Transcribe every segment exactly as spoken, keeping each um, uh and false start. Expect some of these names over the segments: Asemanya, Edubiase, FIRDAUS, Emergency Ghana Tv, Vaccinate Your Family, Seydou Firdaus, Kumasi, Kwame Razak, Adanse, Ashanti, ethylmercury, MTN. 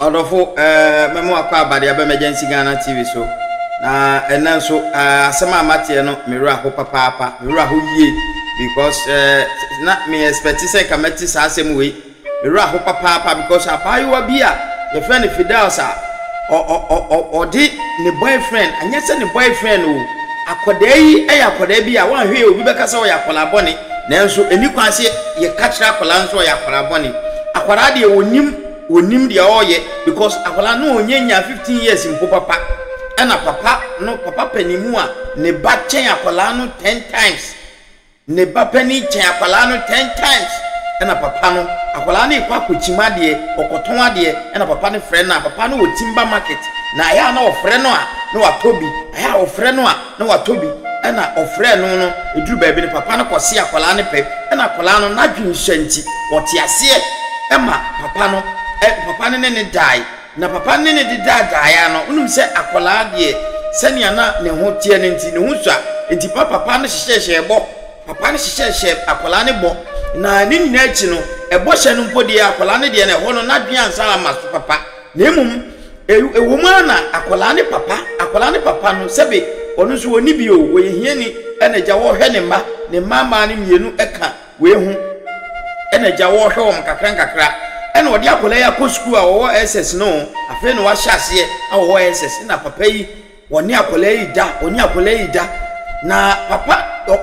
Adofo eh memo akwa abade Emergency Ghana T V so na enen so asema amate no meru aho papa papa meru aho yie because eh na me expect say kamati sa asem we meru aho papa papa because abayo bia your friend Firdaus o o o di ne boyfriend anya say ne boyfriend o akoda yi ay akoda bia wan hwe obi beka say o yakola boni nenso enikwa say ye katra akola nso o yakola boni akoda de onim onim dia oye because akola no onyanya fifteen years mpo papa ana papa no papa panimu a ne ba chen akola no ten times ne ba pani chen akola no ten times ana papa no akola ne kwa kuchima de okoton ade ana papa ne friend na papa no otimba market na ya na ofre no a na watobi ya ofre no a na watobi ana ofre no no edru ba bi ne papa no kwose akola ne pe ana akola no na dwinshanti otiase ema papa no papa ne ne die na papa ne ne de die die no unum se akola de senia na ne ho tie ne nti ne ho swa nti papa papa no hyehye bo papa no hyehye akola ne bo na ne nyina achi no ebo hye no mpo de akola ne de ne ho no na dwan sala mas papa na emum ewo ma na akola ne papa akola ne papa no sebe onu so oni bi o wo yehiani ene gya wo hwe ne ma ne mama ne mienu eka we hu ene gya wo hwe o mkakra nkakra and what Yakolea school or S S no, a friend was chassis or S S in a papae, or Niacolei da, or Niacolei da. Na papa or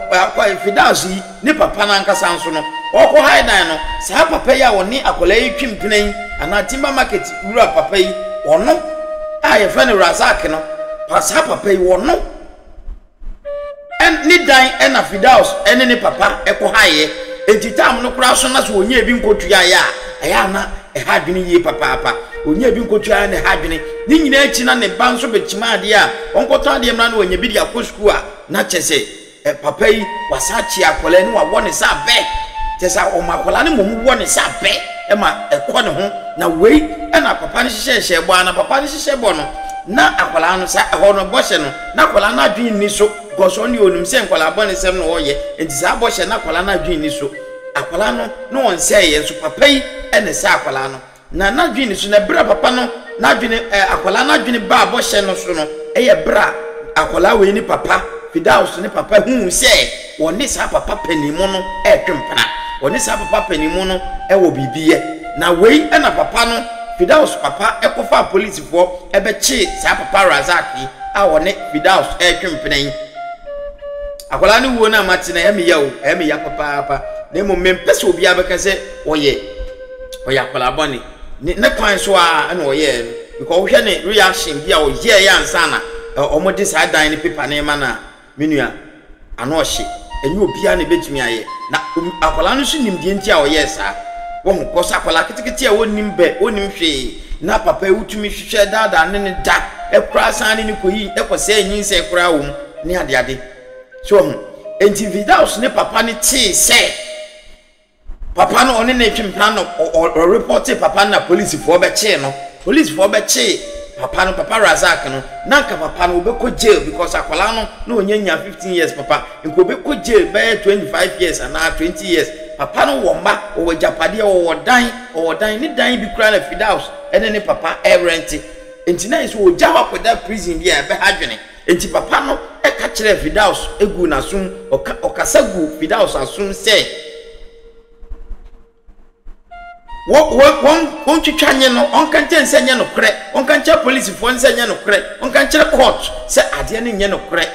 Firdaus, Nippa Pananca Sanson, or Hidano, Sapapea or Niacolei Kimpane, and a timber market, Ura papae, or no? I a friend of Razakino, Passapape or no? And need dying and a Firdaus, and any papa, Ecohae. Enti tam no krason aso onye bi nkotua ya aya na eha dwene ye papa papa onye bi nkotua na eha dwene ni nyina achi na ne ban so betima ade a onkoto ade mra na onye bi dia kosku a na chese e papa yi wasachi akola ni wa woni sa be chese o makola ni mum woni sa be e ma ekọ ne ho na wei e na papa ni hyehye bo na papa ni hyehye bo no na akola no sa ho no bo hye no na akola na dwene ni so because only on him saying Colabon seven or ye, and Zabosh and Aqualana Geniso. Aqualano, no one say, and Supape and a Sapalano. Nana Genis and a bra papano, not Aqualana Geni Babosh and Sono, a bra, Aquala in papa, Firdaus and papa whom say, or this half a papa penny mono, a compana, or this half a papa penny mono, a will be beer. Now wait and a papano, Firdaus papa, a cofa police for a beche, Sapapa Razaki, our neck Firdaus a company. Akola ni wo na mate na emi ya o emi ya papa papa na mo mempese obi abekase oye oye akola boni ne kwan so a na oye because wo hwe ne reaction bi a oye ya ansa na omo de sa dan ni paper na ma na menua ana ohye enye obi a ne betumi aye na akola no so nim die ntia oye sa wo ho kosa akola kitikiti a wonim be wonim hwe na papa utumi hwe dada ne ne da ekura san ne koyi ekose enyin se ekura wo ni ade ade so enti Firdaus ne papa ni ti se papa no oni na twimpan no report papa na police for be che no police for be che papa no papa Razak no na ka papa no obeko jail because akola no na onyanya fifteen years papa nko obeko jail be twenty-five years and twenty years papa no wo ma wo japade wo dan wo dan ni dan bi kura na Firdaus ene ne papa errant enti na iso wo jawa ko da prison bi e be hadwene enti papa no e ka kire Firdaus egu na sum okasagu Firdaus asum se wo won won twitwanye no onkan kye nsenye no kre onkan kye police fo nsenye no kre onkan kye court se ade ne nye no kre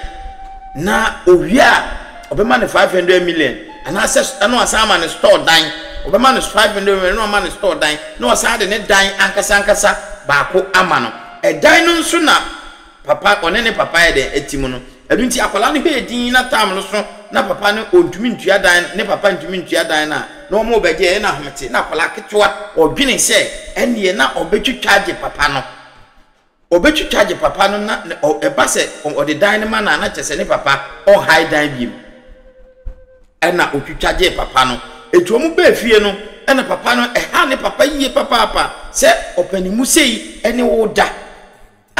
na owia obema ne five hundred million ana se ana asama ne store dan obema ne five hundred million no ama ne store dan no asade ne dan ankasa ankasa baako ama no e dan no nso na papa onene papa ye de etimu no adunti akola no he din na tam no so na papa ne ontumi ntua dan ne papa ntumi ntua dan na no mo obeje na ahmete na akola ketwa odwene se ene na obetwitwa de papa no obetwitwa de papa no na e ba se o de dan ne ma na na chese ne papa o high dan bi ena otwitwa de papa no etuo mu ba fie no ena papa no e ha ne papa yie papa papa se opanimu sei ene wo da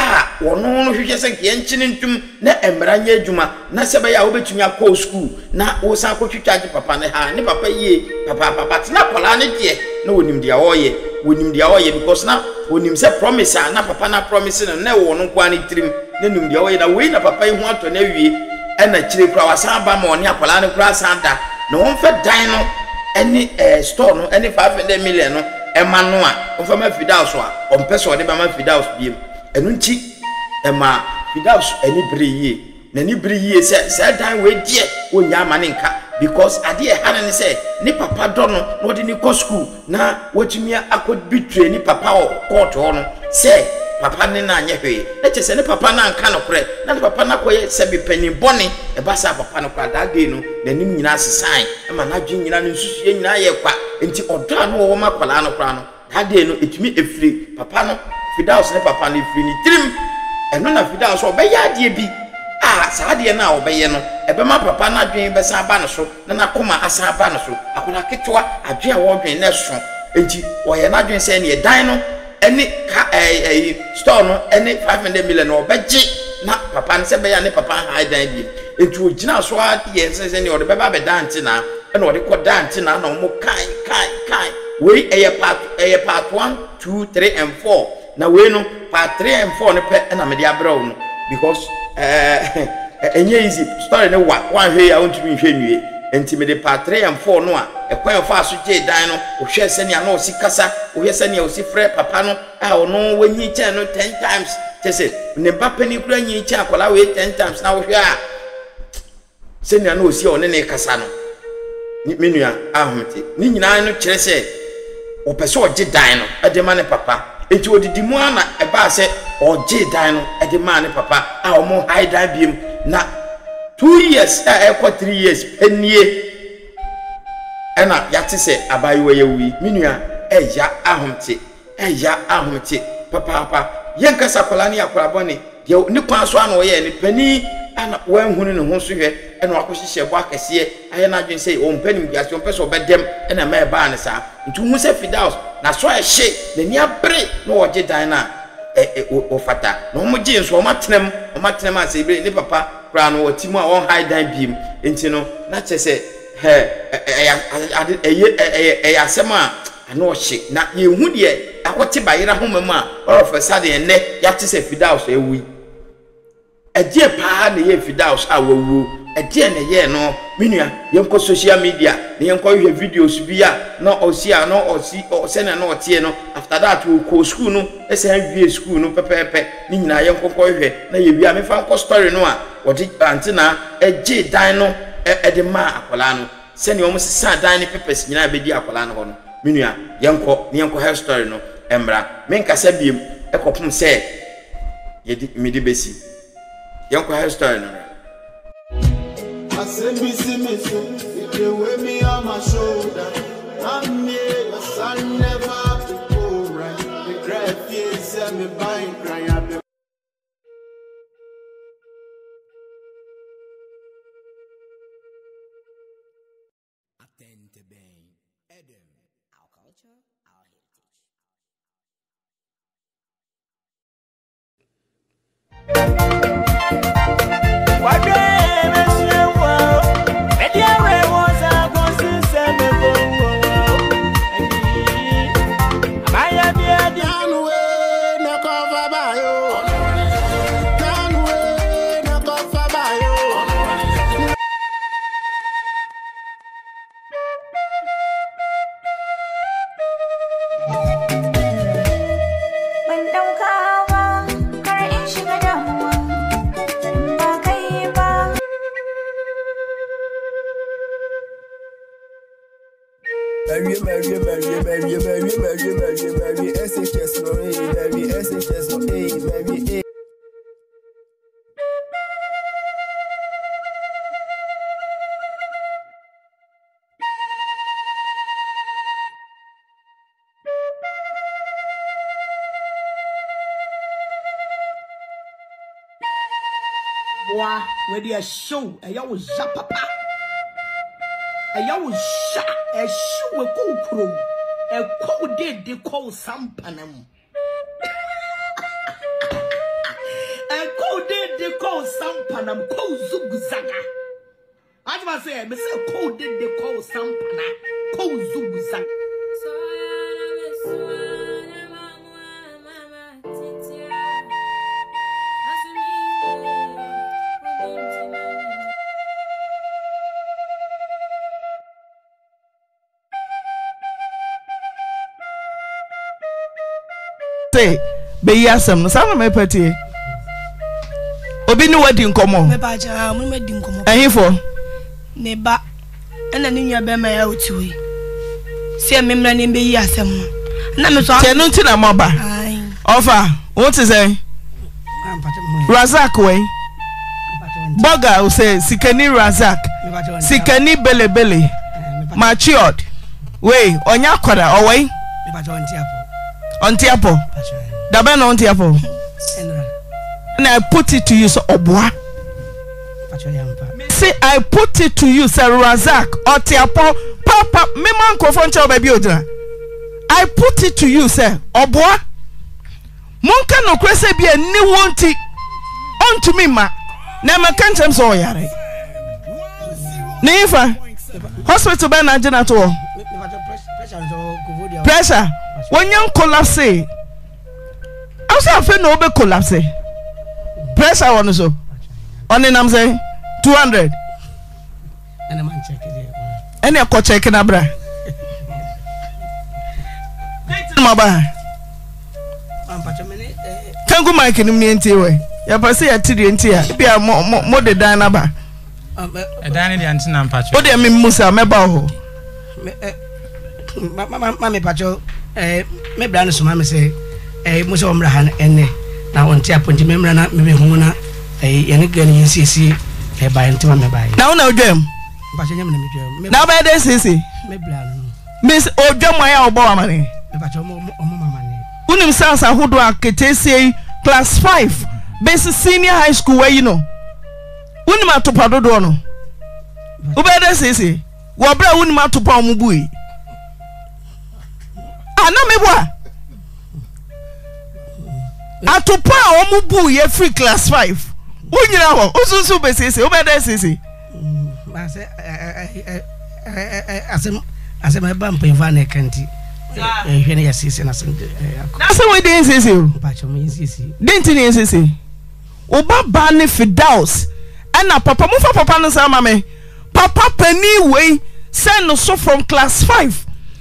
ah wono no hwehye se kienchine ntum na emranye adwuma na sebe ya obetumi akọ school na wo sa akọ twitwa papa ne ha ne papa yie papa papa tina kola ne de na wonim de oye wonim dia wo ye because na wonim se promise na papa na promise no na wo no kwa ne trim na nim dia wo ye na we na papa yi ho ato na wie na kire kura wasan ba ma oni akwala ne kura sanda na won fe dan no any store no any five hundred million no e ma no a won fe ma FIRDAUS a on person de ba ma FIRDAUS biem enu nti e ma FIRDAUS ani bere yi na ni bere yi se se dan we die onya ma ne nka because ade e hanen say ni papa do no no de ni ko school na watumi akod betray ni papa o court ho no say papa ne na anya hwe na che say ni papa na anka no kore na papa na koye se be panin boni e ba sa papa no kwa da gay no na nim nyina sesan e ma na dwen nyina no susue nyina ye kwa enti odo no wo ma kwala no kra no da day no etumi efri papa no FIRDAUS ne papa ne fri ni trim e no na FIRDAUS o be ya de bi ah sa de na o be ye no ebema papa na dwen be san ba no so na na koma asan ba no so akona ketwa adwe a wo dwen na so enti wo ye na dwen se na ye dan no ene eh store no ene five hundred million o beje na papa ne se be ya ne papa ha dan bi enti o gina so a ye se se ne o de be ba be dan ti na ene o de ko dan ti na na o mo kai kai kai we eh part eh part one two three and four na we no part three and four ne pe na me dia brawo no because eh enye easy story ne wa wan hwe ya ontumi hwe nwie enti me de part three and four no a ekwan yo fa so je dan no ohwe se ne ana osikasa ohwe se ne osifre papa no a ono wanyi che no ten times che se ne papa ni kura nyi che akola we ten times na ohwe a se ne ana osi one ne kasa no menu a ahomte ni nyina no kire se opese oje dan no adema ne papa enti odidi mu ana eba se oje dan no adema ne papa a omo hide dan biem na two years eh kwa three years penye ena yati se abayiwe yewi minua eya ahomte eya ahomte papa papa yenka sakola ni akora bone de ni kwanso ana oye ni pani ana wanhunu ne ho so hwe ena akohihye bo akese aye na dwen se o mpani biase o pese obedem ena ma eba ne sa ntu hu se FIRDAUS na so ehye na ni abre na oje dan na e o fata no mo ji nso o matenem o matenem asebre ni papa kra no otimu a won hide dan biem enti no na che se he e e asem a ana o hye na ye hu de akote bayira homam a orofesa de ne ya che se FIRDAUS ewi ade pa na ye FIRDAUS a wawu ade na ye no menua ye nko social media na ye nko hwe videos bi a na osi a no osi se na no tie no after that we go school no e se hwe school no pepepe ni nyina ye nko hwe na ye wi a me fa nko story no a wodi ante na eje dan no e de ma akola no se ne omo sesa dan ni pepes nyina be di akola no no menua ye nko ni nko hair story no embra men kasa biem e kopom se ye di me di besi ye nko hair story no I say me see me so, if they weigh me on my shoulder, I'm here, my son never have to go right. The grave is set me by crying out. Attend to being Adam, our culture, our heritage. What day is where they are show, and you was a papa, and you was shot, and she will go through, and cold did they call some panam, and cold did they call some panam, cold zugzaga. I was saying, Mister Cold did they call some panam, cold zugzaga. say be yasem no sana me pete obi ni wadi nkomo me ba ja mu me di nkomo ehifo ne ba ena ni nwa be ma ya otiwe se me mra ni be yasem na me so tenu ti na moba ofa what is say Razak we boga o say sikani Razak sikani belebele matured we onya kwara owe me ba ja ontiapo dabe na ontiapo and I put it to you so obwa see I put it to you sir Razak ontiapo papa me man ko fon cho baby odra I put it to you sir obwa monka no kwese bia ni wonti onto me ma na me kan tem so yare ni fa hospital ba na jina to pressure when you collapse I was afraid no be collapse pressure on so on am say two hundred and am check it and e ko check na bra can go mic ni enti we ya pass ya tiri enti ya bia mo de dan na ba e dan ni anti na mpacho o de me musa me ba ho ma me pacho eh me brand so mama say eh muso omra han enne na won ti aponti me mra na me hu na eh ye ne gani nsisi e ba enti ma me ba na una odwam ba che nyam na me dwam na ba de sisi me brand miss odwam ya obo amane me ba che omo omo mama ne unim sansa hodo aketesi class five basic senior high school where you know unim atopadodo no obo de sisi wo bra unim atopa omubui na me bua atopa omu bu ye free class five unyira ho ususu be sisi o be da sisi ba se asem asem e ba mpe va na kanti e hwe na ya sisi na asem na se we dey sisi o ba cho me sisi dey tin dey sisi o ba ba ni Firdaus ana papa mu fa papa no sama me papa pani we send no so from class five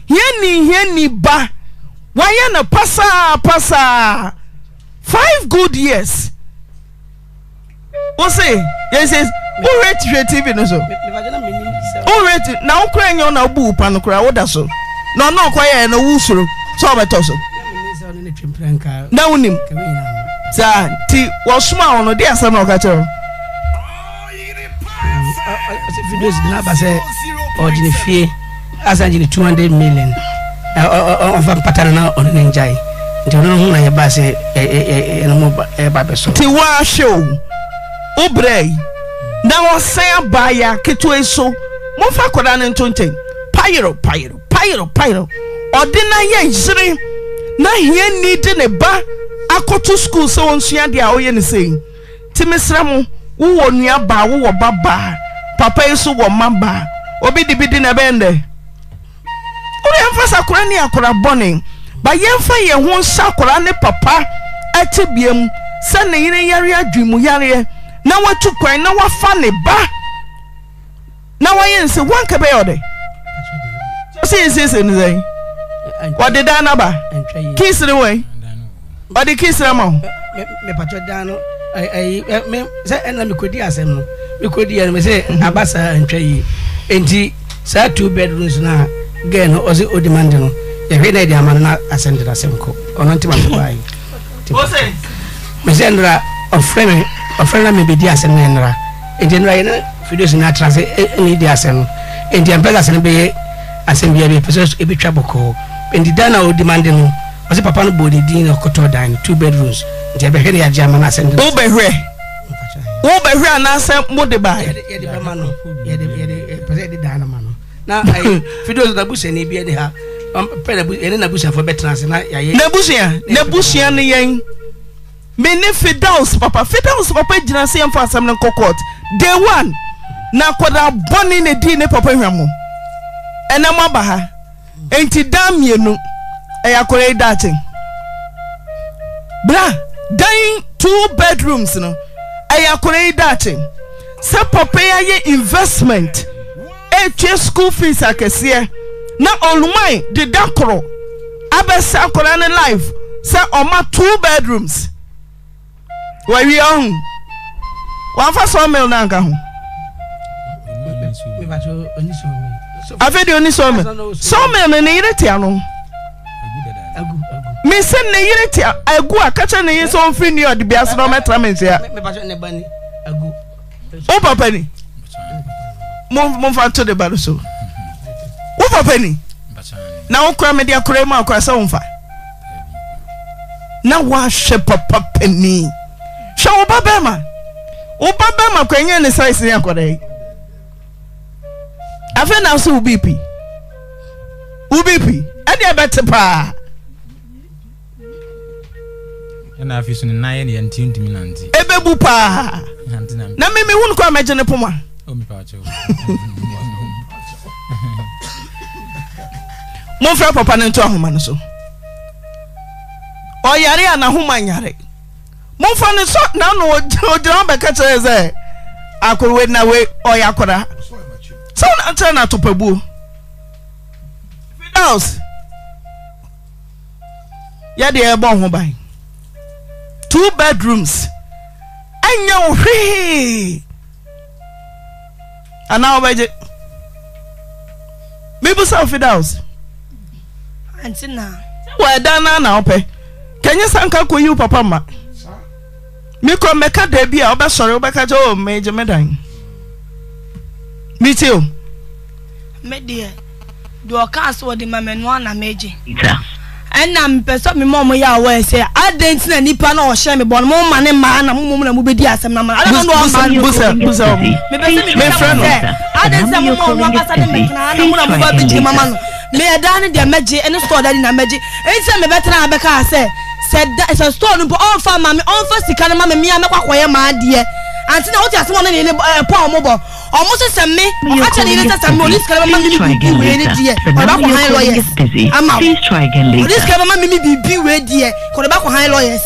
yeni yeni ba why na pasa pasa five good years o say yes yes o rate rate T V no so o rate na o kran yon na obu pa no kra woda so no no kwaye na wusuru so beto so na unim sa ti wo suma ono de asem na o ka tero videos na ba say ordinary fee asanjini two hundred million on va patana na on njai ntono hu na yaba se e no ba be so ti wa show obrei na won san ba ya keto eso mo fa koda na ntonten pyro pyro pyro pyro odina ye jiri na he need ne ba akoto school so won sua dia oye ne sei ti mesra mo wo onua ba wo baba papa eso wo mamba obi di bidi na bende we emphasize akora ne akora bone ba yemfa ye ho sakora ne papa atibiem se ne yire yare adwimu yare na watu kwan na wafa ne ba na wayense wanka be yode se se se nzai wode dana ba kisire we wode kisire ma me pato dana ai ai me se na me kodi asem no me kodi ya me se abasa antwa yi enti sa two bedrooms na geno ozi odimandino ya hwe na dia manana asendira senko onanti mabai ose mesendra ofreme ofrena me bidi asenenra endenra ina videos na transe ni dia sen endia mpela senbe asembia be process e bitwa boko endidana odimandino ozi papa no bodi din okoto dan two bedrooms ndia be hwe na dia manana asendira wo be hwe wo be hwe na asem modibai ya de mama no ya de ya de process de dana mama na videos da busia ni bia de ha pere busia na busia for betrance na yaye na busia na busia ne yen me ne Firdaus papa Firdaus papa jina se yam fa asam na kokot day one na koda boni ne di ne papa hwam ena ma ba ha enti dan mienu e yakore datin bra dan two bedrooms no e yakore datin se papa yaye investment eche school fees akese na olumai de dakoro abesa akora ne life Say Oma two bedrooms. Where we are? One for some male nanka. I feel only some. Some men in the me send the unity. I go a catch and use on free near the bias no metrament here. Oh, Papani. Move to the baruso. Oh, Papani. Now, crime media crime across on fire. Now, what shepherd Papani? Show Babama. Oh, Babama, Quenian is size in Yakode. I feel now so B P. U B P. I did better pa. And I feel nine and tuned to me, Nancy. Ebebupa. Now, maybe one can imagine a puma. Oh, my pacho. Mofra papa into a woman so. Oh, Yari and a woman Yari. Mofra and so now, no, John Becatur is there. I could wait now, wait, or Yakora. So, I'm turning out to Pabu. Else, Yadi Ebon by. Two bedrooms. And you're free. And now, budget. Maybe self it out. And sit now. Well, done now, pay. Can you sank up with you, Papa? Ma? Me come make a debut. I'll be sorry, back at home, Major Medine. Me too. Me dear. Do a cast or the mamma one, I major. And I'm persuaded, my mom, I say, I didn't see any pan or shame upon more man and man, and woman will be dear. I don't know what man was. I didn't say, I'm not a may I done their magic and store that in a magic. And some better Abacca said, said that it's a story for all farm, mammy, all first, the kind of mammy, me, I'm not quite my dear. And so now just one in a poor mobile. Almost as a me, actually, that's a police government. Please try again later. This government may be bewed here. Call about high lawyers.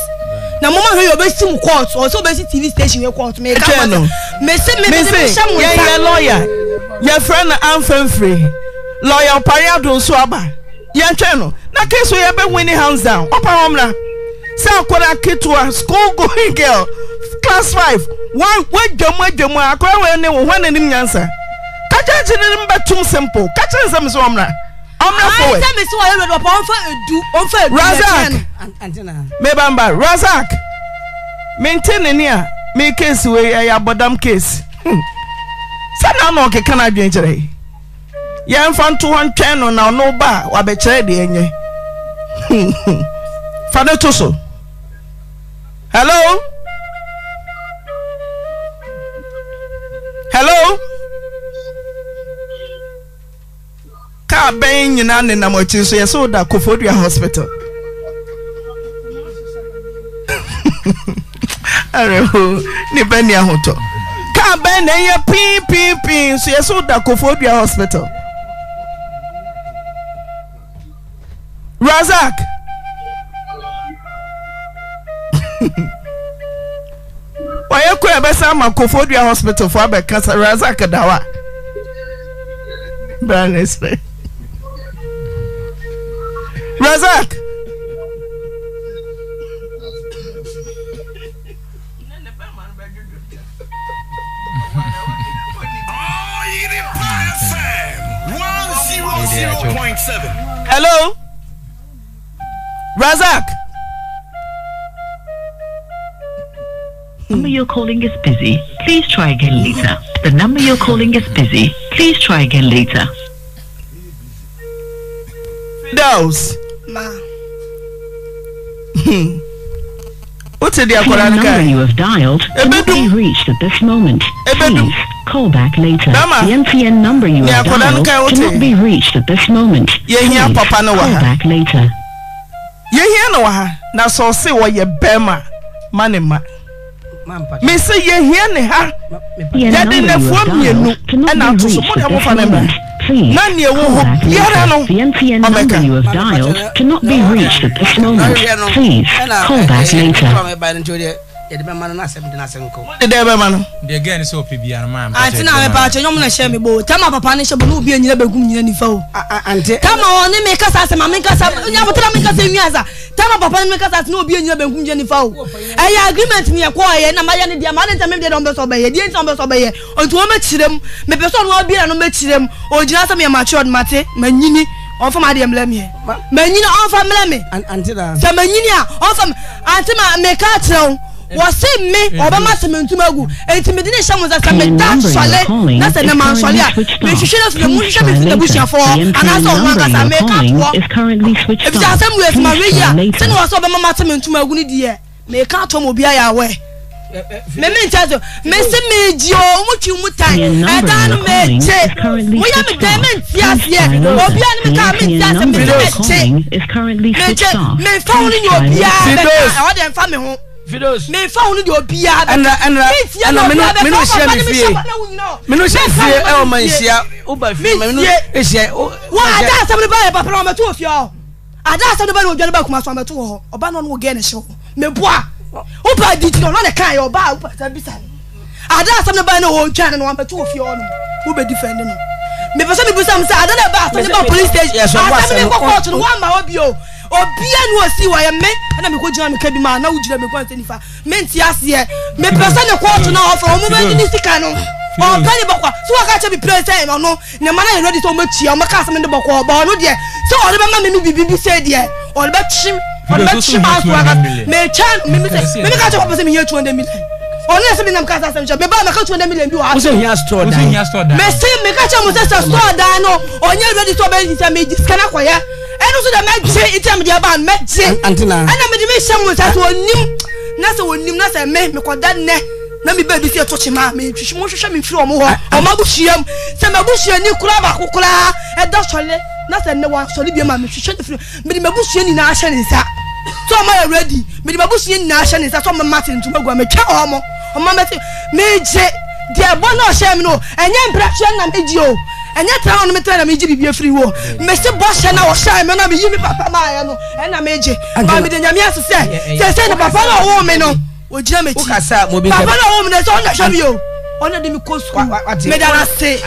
Now, Mama, who are based in courts or so busy T V station, your court may come. May say, may say, lawyer, your friend, I'm free. Lawyer, Pariado, Swaba, your channel. Now, case we have been winning hands down. Opa Homla, South Korea kid to a school going girl, class five. One word, jump, word, jump, I cry when they were one and the answer. Catch us in number two simple. Catch us some swamla. I'm not for it. I'm not for it. Razak. Mebamba, Razak. Maintaining here. Make case way a bottom case. Send out no Canadian today. Young fan to one channel now, no bar, or betray the end. Father Tussle. Hello? Hello? Ka ben nyina ne namochi so yeso da Kofodua hospital. Areho ni bani ahoto. Ka ben na ye pin pin pin so yeso da Kofodua hospital. Razak. Why you could have some Kofodua hospital for a cancer Razakadawa? Brandy Razak one zero zero point seven. Hello Razak. The number you're calling is busy. Please try again later. The number you're calling is busy. Please try again later. Those. Ma. Hmm. What's the number you have dialed cannot be reached at this moment. Please call back later. The M T N number you have dialed cannot be reached at this moment. Please call back later. You hear no one? Now so say what you bema, money ma. Me say you hear ne ha? You didn't form you no, and I'm supposed to have a number. Please, call back later. The M T N number you have dialed cannot be reached at this moment. Please, call back later. the man na seven na seven ko the dey be man the again so opebi an man anti na me pa che nyom na she me bo tama papa ne she bo no bi anyina begum nyina nifa o anti tama o ne me kasa se ma me kasa nya botra me kasa nwiaza tama papa ne me kasa no bi anyina begum nyina nifa o e ya agreement me ko ye na ma ya ne dia ma ne tama me dey don be so be ye die nso be so be ye onto o me kirem me person no bi na no me kirem o jina se me ma chod mate manyini on fama dem lemi manyini on fama lemi anti da se manyini a on fama anti ma me ka tron was me obama sementumagu entime dine shamuza sameda sole na se na man sole a me shishele so mu shishele so busia for anaso wanga sameka to is currently switched on if ya samu es maria se no was obama sementumagu ni de me ka to mo bia ya we me me ntazo me se me ji o mu twi mu tan e dan me che we am diamond yes yes obia ni me ka me ntazo me che is currently switched on me phone ni obia I want them fa me ho Firdaus. Me found you obia. And and and me no me no share me fee. Me no share fee e o man share. O ba fee me no e share. Wa ada se me ba e papa no me to fee o. Ada se no ba no dwane ba kuma so me to ho. Oba no no ge ne show. Me boa. O ba di ti no na kan yo ba o pa ta bisa. Ada se me ba no ho dwane no me to fee o no. Wo be defend no. Me person me busa me say ada na ba so me ba police station. Ada me go court no wa ma obi o. Obia no si wa ye me na me ko jina me ka bi ma na wo jira me ko ntani fa me ntiase ye me person e court na offer o mo be ni sika no o ka ni bakwa so wa ka che bi president no ne ma na ready so mo chi o ma ka se me de bakwa ba no de so o be ma me no bi bi se de o be chi o be chi ma so wa ka me chan me me ka che ko se me two hundred million unless me na mkasa se me ba me ka two hundred million bi wa o se here store da me se me ka che mo se store da no o nya ready so be se me sika na kwa ye and also the magic it am the ban magic antina and am the me sham we say onim na say onim na say me me koda ne na me baby say touch ma me hwehwe mo hwehwe me hwehwe o mo ho o ma buhiam say ma buhia ni kura ba kokura e da sole na say ne wa sole bi ma me hwehwe de firi me ma buhia ni na ahye ni sa so ma ready me ma buhia ni na ahye ni sa so ma matin tu magwa me twa o mo o ma me je dia bo na o hye me no enye mprahwe na me ji o and yet, I want to me to be free war. Mister Bosch and our shine, and I be you, Papa Maya, and I made you. And I made the Yamias say, they said, Papa, woman, or Jimmy, Papa, woman, that's all that show you. One of them, of course, made us say,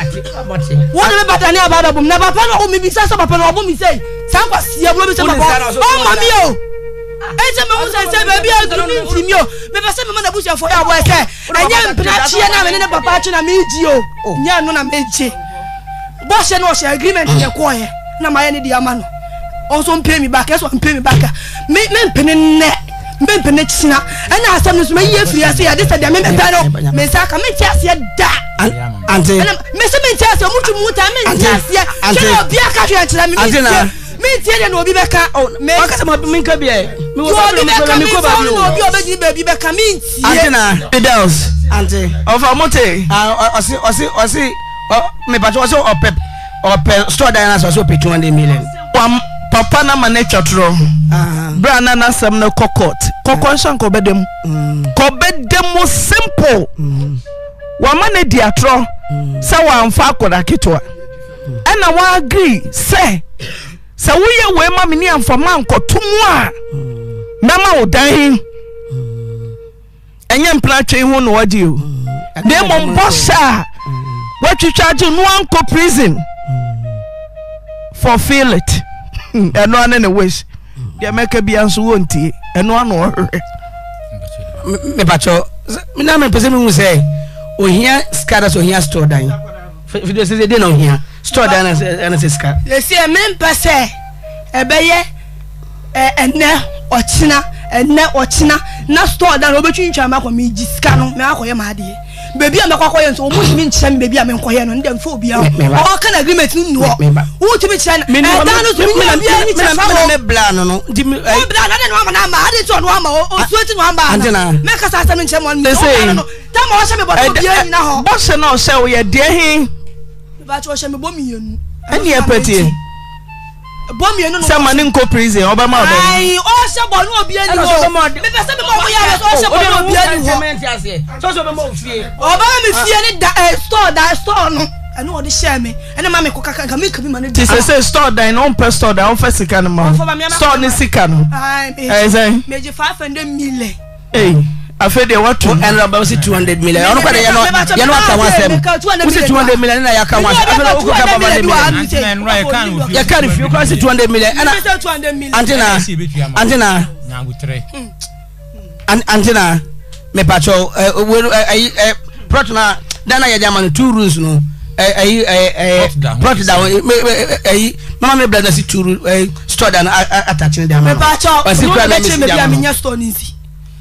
what about an album? Never follow me, besides Papa, woman, say, some was your woman, oh, Mamio. It's a moment I said, baby, I don't know from you. Never send me a bush for our way. I am Pratchiana and Papa, and I made you. Oh, yeah, no, I made you. Boss and wash agreement in your choir. Now, my any diamond. Also, pay me back as one pay me back. Make men penny net, men penetchina, and I summons my years. I see, I just said, I mean, I don't miss. I come and tell you that. And Mister Mintas, I want to move time and just yet. I don't be a catcher. I don't mean, will be back. Oh, make us a minka beer. We will be back. I mean, Firdaus, Auntie of our motte. I see, I see, I see. Oh, me but also a pep or pe store dinosaur so pay two hundred million. Pam papa na manature tro. Ah. Bra na na sam na kokot. Kokon shan ko bedem. Ko bedem simple. Wa ma na dia tro. Sa wa amfa akoda ketoa. E na wa agree say. Sa wo ye we ma me ni amfa ma nkoto mu a. Na ma odan. Enye mpla twe hu no wadi o. Na mom bossa. What you charge in one co prison? Fulfill it. And one in a wish. They make a Biansu won't he? And one or Mepacho. Minam President will say, oh, here scatters or here store dying. For this is a dinner here. Store down as a scar. They say a man per se, a bayer, a ne or china, a ne or china, not store down over Chinchama or me, Giscano, Mahoya, my dear. Baby, I'm not going to mention baby. I'm going on them phobia. All kind of agreement. No, what to mention? I don't know. I'm So we don't be any more. So so we move here. Obama me see any store that store no. I know they share me. And mama ko kaka ka me ka be man. This is store that no person store that on first sika no. Store ni sika no. Eh say. Me je five hundred million. Eh. I feel they want to end up with two hundred million. I don't know what you know what two hundred million. I can't watch. I can't if you can see two hundred million. And Antina Antina Antina Mepacho, I Protona, then I am two rules. No, I brought down. Mamma Brothers, two stored and attaching them. Mepacho,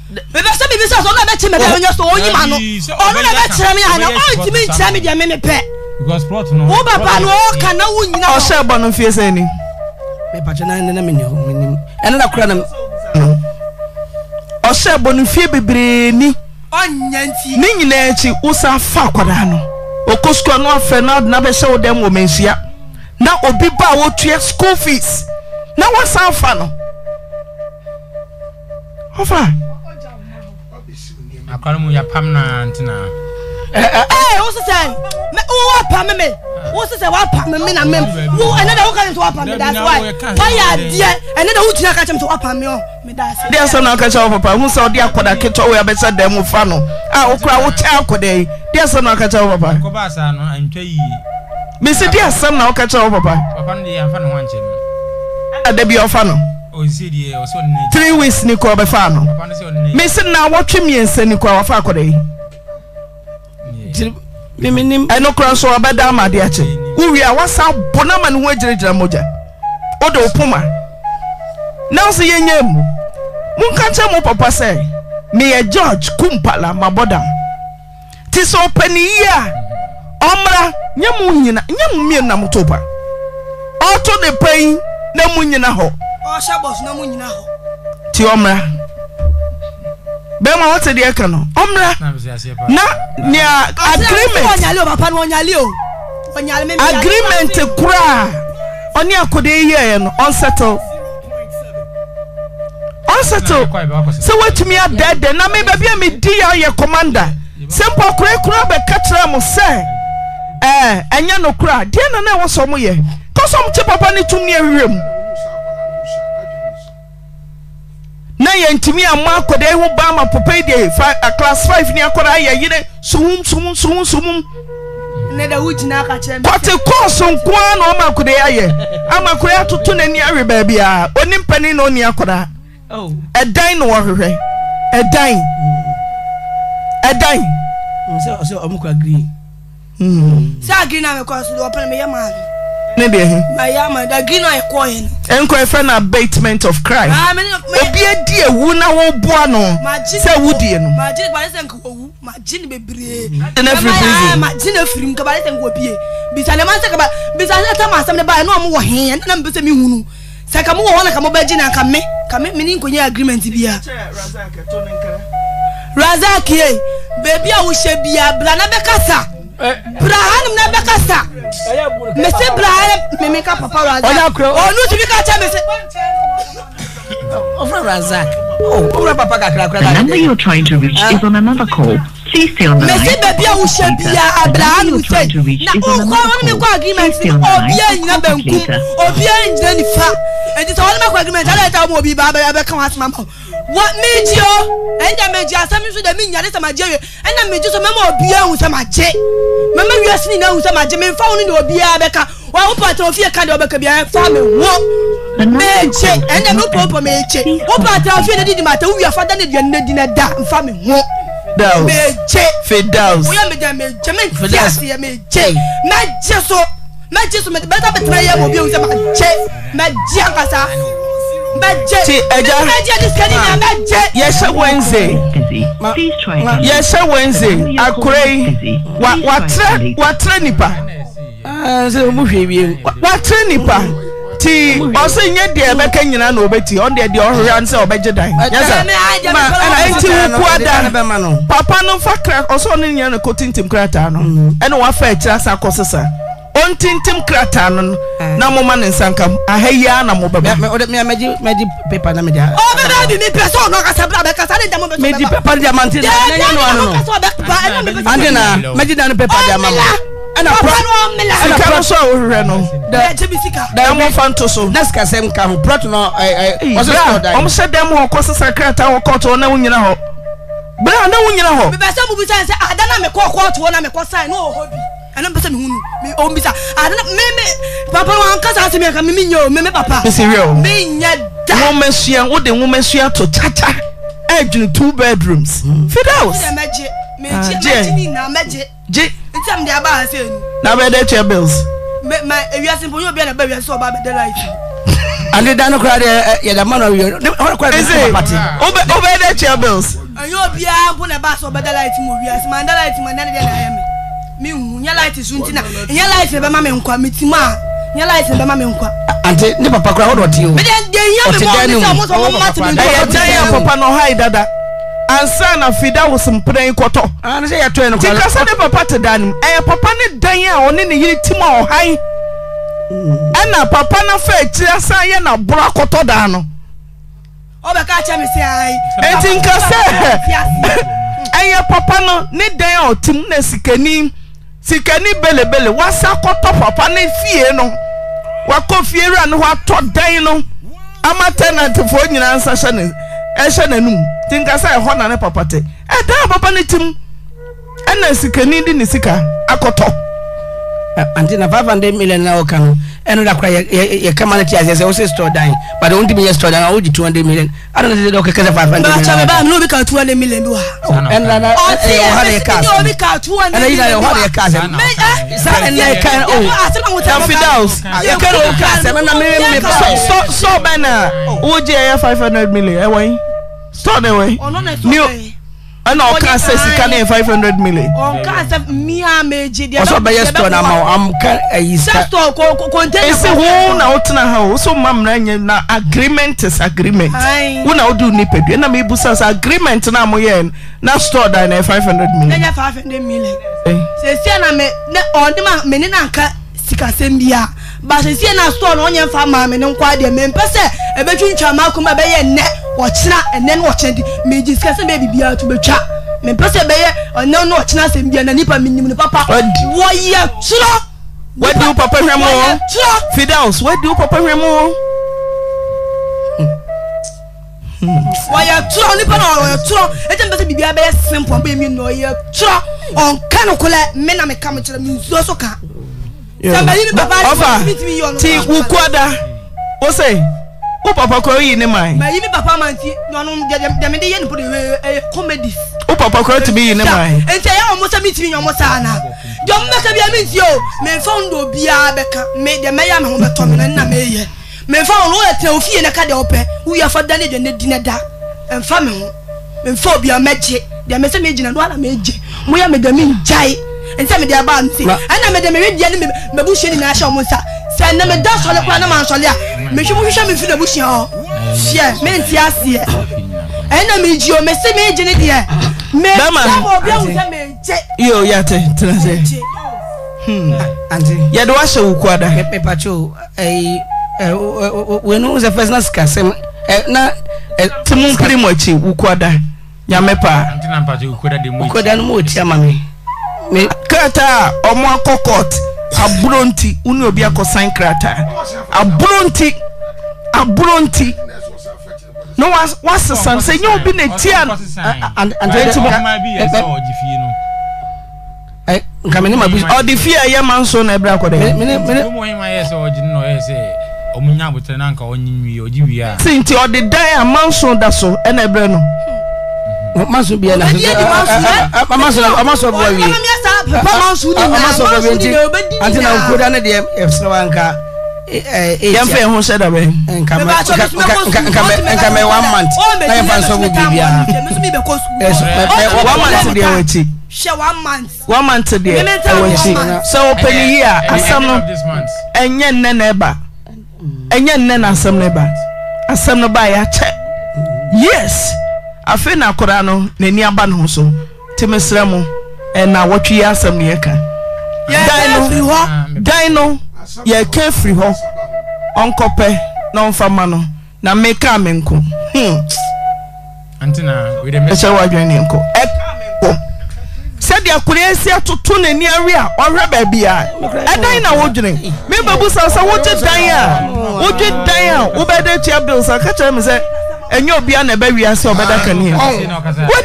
Bebe se bibi se so na beti me da nyoso onyi ma no. Onu na beti me ya na o timi ntira me dia me me pe. Because plot no. Wo baba no o kana wo nyina. O se bo no fie se ni. Me ba jana na me ni ho minim. Ene na kura na. O se bo no fie bebre ni. Onya nti. Ni nyina echi usa fa kwada no. Okosko no afa na na be se wo dem wo mensia. Na obi ba wo tue school fees. Na wo san fa no. Ofa. I call you a Pamna Antina. Hey, what's the time? What Pammy? What's the what Pammy? I mean, another one to up on me. That's why. Why, dear, another who can catch him to up on me. There's an alcatcher of Papa who saw the Akoda Kitchen where better than Mufano. I'll crowd out today. There's an alcatcher of Papa. Cobasano, I'm Jay. Mister, there's some alcatcher of Papa. Upon the Afano wanting. And there be your funnel. Three weeks Nico Befano. Mason now watching me and send Nico Facode. I know cross or Badam, my dear. Who we are was out Bonam and Wager Moja. Odo Puma. Now see your name. Munkachamu Papa say, Mayor George Kumpala, my bodam. Tis open year. Ombra, Yamunina, Yamina Mutopa. Auto the pain, Namunina ho. Oh, Shabos, no money now. Tiomra Bema, what's the Ekano? Omra, na near agreement. Agreement to cry on your Kodean, unsettled. Unsettled. So, what me up dead, then I may be a dear your commander. Simple crack crab a catcher must say. Eh, and you no cry. Dear, no, no, some way. Cause some tip upon it to near room. Nay, to me, a mark or they will buy my popede, a class five near Korea, you know, soon, soon, soon, soon. Never would not catch him. What a course on Quan or Makodea. I'm a Korea to tune any every baby, or Nimpenny no near Korea. Oh, a dine warrior, a dine, a dine. So I'm agree. Hm, Sagina, of course, to open me a man. My yama, the guinea coin. Enquire for an abatement of crime. I mean, dear, dear, Wuna Wobuano, my Jissa Woodian, my Jibbasan, my Jinny Brie, and everything, my Jinna Frim, Cabaret would be. Besides, I must talk about besides the Thomas and the by no more hand, and I'm busy. Sakamu, I come over Jin and come make, come in meaning Konya agreement to be a Razaki, baby, I wish I be a Blanabacasa. Brahan na bakasa. Mese Brahan me make up papa Razak. Oh no to be catch mese. Over Razak. Oh, over papa kakra kakra. The number you're trying to reach is on another call. Please stay on the line. Mese bebia wo shebia Abraham we said. Na o ko won me ko agreement ni obia nyina bankum. Obia nyina ni fa. E dey so won me ko agreement. Ala ta mo obi ba ba kan wa asma. What made you? And I made you some of the mean yards of my jerry, and I made you some more beer with some jet. Mamma, you are sitting down with some of the men found in your beer, Becca, or part of your kind of a beer farm and walk. Man, check, and I'm not proper made check. What part of you did matter? We are father and your net in a dark farm and walk. Down, check, fed down. We are madame, Jamaican for last year, made check. Not just so, not just better betrayer will be with a check, not Jackasa. Yes, Wednesday. Yes, Wednesday. I cry. What? What? What? What? What? What? Ti also nye de be kan nyina na obeti on de de ohran se obejedan yesa na enti wukuada na no papa no fa crack also no nyina na kotintim krata no e no wa fa e kira sa kosesa on tintim krata no na mo ma nsanka ahia na mo baba me me me paper na me dia o baba di ni person no kasabra be kasare da mo be me di paper dia mantin na no no andina me di na paper dia mama ana problem na ka so ohre no da da mo fanto so na ska sem ka ho plot no o so da o mo se dem ho kosesa krata ho koto na wo nyina ho Bra na wunyira ho. Me besa mu bisa se adana me kokko to na me kosan na o hobi. Ana besa me hunu. Me o bisa adana me me papa wan kasa se me ka me nyo me me papa. Me serious. Me nya da. Wo mesua wo de wo mesua to tata. Ejun two bedrooms. Firdaus. Me maji. Me maji ni na maji. Je. Ntam de aba ha se ni. Na be de tables. Me ma ewia simple yo bia na ba ewia so ba be de light. And the Dano crowd, yeah, the man of your party. Obey the chapels. And you'll be out on a bus or better light movie as my light, my daddy, and I am. Mew, your light is Untina, your life is a mamma and quam, it's ma, your life is a mamma and quam. And the papa crowd or two. But then they are almost all matter. I tell you, Papa, no hide that. And son of Firdaus some praying quarter. And they are trying to take us on the papa to Dan. I papa need Daniel on any Timor high. Ana papa na fe tiasa ye na bura koto da no obeka che me se ai enti nka se eye papa no ne den otim na sikani sikani bele bele wasa koto papa na fie no wakofie ra no ato den no amata na tefo nyina nsa hye ne ehye nanum tinka se ho na ne papa te e da papa ne tim ana sikani di ne sika akoto anti na five hundred million na o kan eno da kwa ye kama na ti ase se o se store dan but don't be store dan o di two hundred million I don't know the case five hundred million ba cha ba no be ka two hundred million do ha en la na o ha de ka no be ka two hundred en la o ha de ka sa en la kan o Firdaus ya ka o ka se na me me so so bana o je ya five hundred million e wan store na we new I know can't say five hundred million. On can't say me am a G D. I'm I'm can't. Just to contain. It's who na utna ha. So mam na agreement is agreement. Who na udu ni pedu. Na me busa agreement na moye na store da na five hundred million. Na five hundred million. Se se na me na on ma me na nka sikasem bia. Ba se se na store na onye fa ma me nkwa de me pese e betwintwa ma kuma be ye ne. Watchna and then watching me discuss a baby beer to be chat. Me press a bear or no, not chance and be an nipper minimum papa. Why, yeah, chula? Where do Papa Ramon? Firdaus, where do Papa Ramon? Why, you're too nipper or too. It doesn't be a bear simple baby, no, you're too. On Canocola, men are coming to the music. Somebody, Papa, meet me on the what's say? O papa ko yi ni mai. Ma yi ni papa man ti no no dem de ye ni put eh comedies. O papa ko ti bi yi ni mai. Ente ya o mo sa mi ti nyo mo sa na. Jo me ka bi ami ti o. Me fon do bia be ka. Me de me ya me ho be to me na me ye. Me fon wo ete o fie na ka de ope. Wo ya fa da ne de ne di na da. Emfa me ho. Me fon bia me je. De me se me gina no ala me je. Mo ya me de mi njai. Ente me de ba nti. Ana me de me we dia ni me bu hwe ni na sha o mo sa. Se na me da so le kwa na man so le a. Me show me show me feel the bush here. Share me ntia se. E na me jio me se me je ne de. Me mo bia wo se me je. Yo ya te tena se. Hmm. Ante. Ya do wa se ukwada. Me pacho eh we no se personal scam. Eh na timun primo chi ukwada. Ya mepa. Ante na pacho ukwada de mo. Ukwada no mo ti amami. Me kata omo akokot. Abronti unu obi akosan krata abronti abronti no was was the sun say you be na tian and and to my be e so odifie no eh nkame ni ma bi odifie aye man so na ebra akoda me me mo hin ma ye so odin no ye say omunya butre na nka onyinwi odiwi a sinti odidai aman so da so e na ebra no maso bi na maso maso bo wi maso ni maso bo wi anti na nkoda na de efsra wanka eh eh yam fe ho se da be nka nka me one month na yam so bo bi bia maso bi be ko one month de o chi she one month one month de o chi so open year asam no enye nne na eba enye nne na asam na eba asam no ba ya che yes afi na akora no nani aba no so timesra mu e na wotwe asam ne ka dino dino ye ka free ho onkope na onfama no na make am nko hmm antina we dey make say wadwen ne nko e ko said ya kuriasi atoto nani area ohwe ba bia e dan na wodwen me babu sansa wotwe dan ya wotwe dan ya obede tia bills akacha me say and you'll be on a baby as or better can hear. What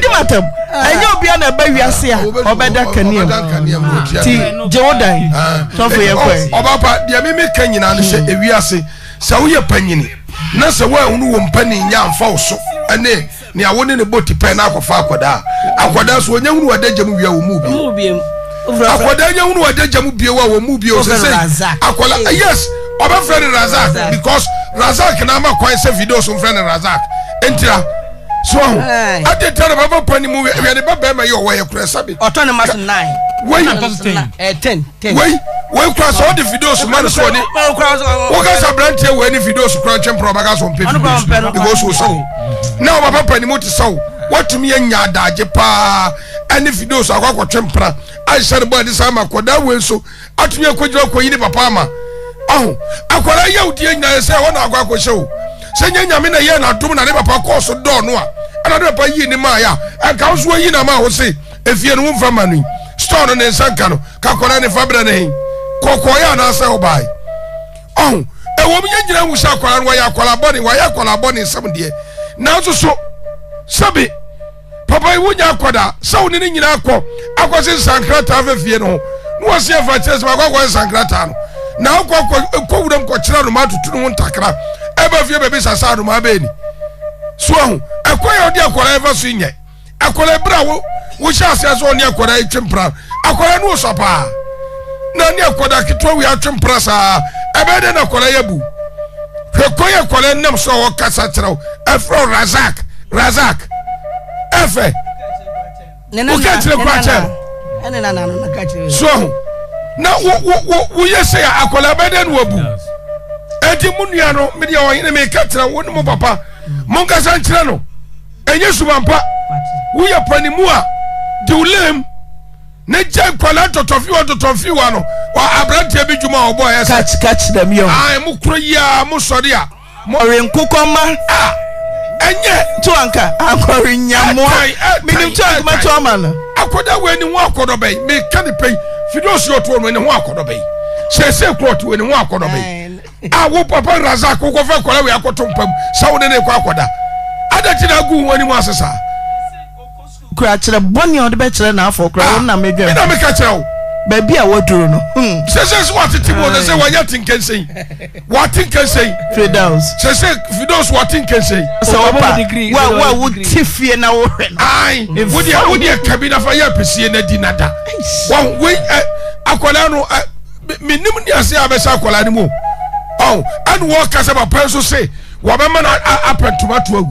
do matter? And you'll be on a baby as or better can hear. Jordan, so for your way about the American, you know, say, if you are say, so you're penny. Nasa wa unu wompani nya mfawso ane ni awone ne boti pen akofa akoda akoda so nya unu wadaje mu bia wo mu bia mu bia akoda nya unu wadaje mu bia wo mu bia so say akola yes oba friend Razak because Razak na ma kwai se video so friend Razak entira so ade tara baba pani mu we ne baba ma yo wa ye kura sabi oto ne mas nine wey eh ten ten wey wey kura so the video so man so ni o ka sa brand here wey ni video so kura chem pro baga so on pay because we so now baba pani mu ti so what me nya adaje pa any video so akwa kwem pra I share boy this am akoda wey so atumi akojira koyi ni papa ma oh akwara ye udie nya say wona akwa ko show say nya nya me na ye na dum na ne papa ko so do no a na do papa yi ni ma ya en ka so yi na ma ho say efie no mfa ma ni store no nsanka no ka kwara ne fabra na hin kokoya na say obai oh e wo me nyira hu sha kwara no ya kwara boni wa ya kwara boni sam de na so so sabi papa yi nya akoda saw ni ni nyira akọ akwase sankrata afie no no wase afaches ma kwa kwa sankrata no na ko ko ko wudam ko kira no matutu no ntakra e ba fie be sasa no ma be ni so ahu akoya odi akora ever so nye akora brawo wo sha ase so ne akora etwempra akora no osapa na ne akora kitwa wi atwempra sa e be de na akora yabu hwekoya akora nam so wo kasa kira afro Razak Razak efe ne na na na na kachire so na wo wo wo yese akola beden wo bu enti munua no me de o hene me ka tira wo no papa monka san kire no enye subampa wo ye pani mu a de ulem ne je kola totofi wo totofi wa no wa abrante bi djuma obo yese catch catch them yo ai mu kro ya mu sori a mo re nkokoma ah enye to anka akori nyamo me nim chang ma to amana akoda we ni wo akodo be me ka ni pay Fidos your tone when you walk on the bay. Say, say, quote when you walk on the bay. I will papa Razak, who go for Korea, Cotum Pump, Sound and Equacoda. I don't know who when he was a sir. Cratch a bunny on the better now for crown and make a catch. Baby, I will do no. Says what it was, say, what you can say. What you can say, Fidos. Says Fidos, what you can say. So, what degree? Well, what would Tiffy and our friend? I would you have a cabin of fire, P C and a dinata. Well, wait, Aqualano, Minimia, say, I was Aqualanimo. Oh, and walk as a person say, what man happened to my two.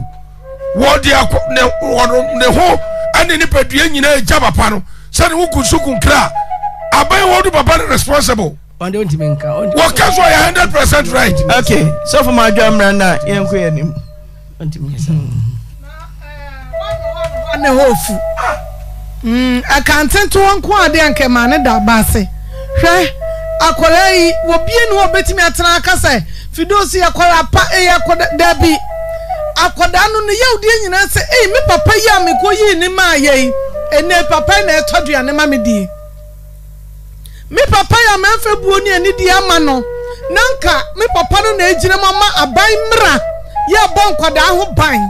What the whole and in the Pedrian Java panel, San Wukun Kra. I buy what the papa responsible. What comes with one hundred percent right? Okay, so for my drum runner, young queen him. What do you mean? One whole Hm, I can't send to one quad and came on a basse. Hey, I call a wobian who bet me at Nakasa. Fidosi, I call a pa a could there be. I call down on the young and I say, hey, me papa yammy, call you in my yay, and ne papa and a toddy and a mammy dee. Me papa ya mfebu ni ani di ama no nanka me papa no na ejina mama aban mra ye bon kwada ho ban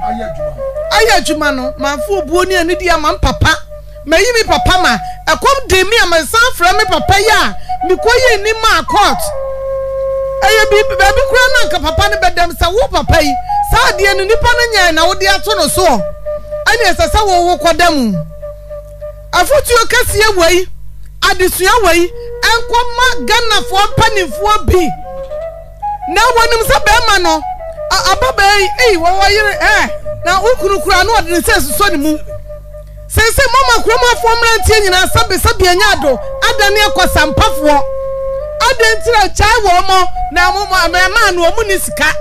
aye adwuma no manfo obu ni ani di ama papa mayi me papa ma ekom de mi ama san fra me papa ya me koye ni ma court aye bi bi bi kura nanka papa ne bedam sa wo papa yi sa de ni nipa no nyan na wo de ato no so ani esasa wo wo kwada mu afotu okase wei adesua wei enkoma Ghana fo panifo bi na wonim se be ma no ababa ei wo woyere eh na okunukura na odene se so ni mu sense mama kroma fo mrantie nyina sabe sabe anya do adane ekosampafo adentira chai wo mo na mo ma na omu ni sika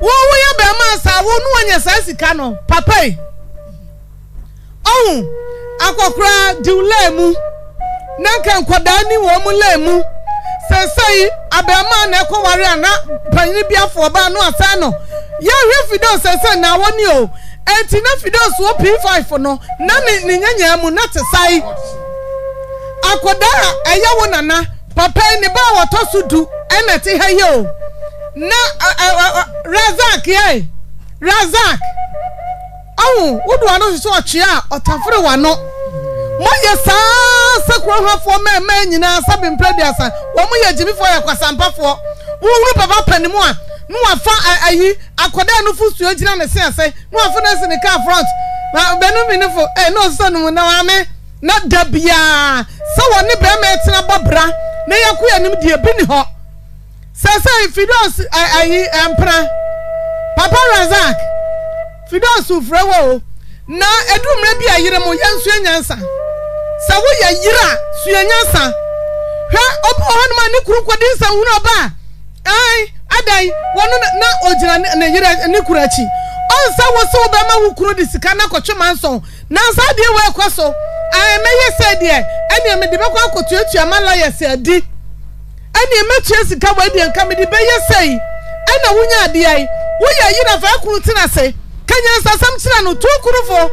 wo wo ye be ma sa wo nu anya sa sika no papa e oh akokura diule mu nanka nkoda ni wo mu lemu sesai abema na ekoware ana panyi biafo ba no asa no ya hwe Fidos sesai na woni o enti na Fidos wo P five no na ni nyanya mu na tesai akoda eya wo nana papa ni ba wo tosudu enete ha ye o na Razak ye Razak. Oh, what do I know? So chia or tafrewano. Moya sa sakwa for me men in a sub in plediasa. One way Jimmy for a sampa for who papa penimoa. No one fa aye, I could no food to engine and say, no funness in the car front. Now Benjamin for eh no son now me not debia. So one ni bemetina bobra. Na yakuya nim de bi ni ho. Sasa Firdaus aye ampra. Papa Razak Firdaus ufrewo na edumre bi ayire mo yansu anyansa sa wo ya yira su anyansa hwa obo hanu ma ne kuru kwodi sa hu no ba ai adai wonu na ojira ne yira ne kurachi on sa wo so ba ma hu kuru di sika na kwetwema nson na sa de we kwaso ai me ye se de ene me de be kwa kwotuatua ma lawyers adi ene me tue sika we de nka me de be ye sei ene wunya ade ai woya yina fa kuru tina se kanya sasam chira no tu kuru fo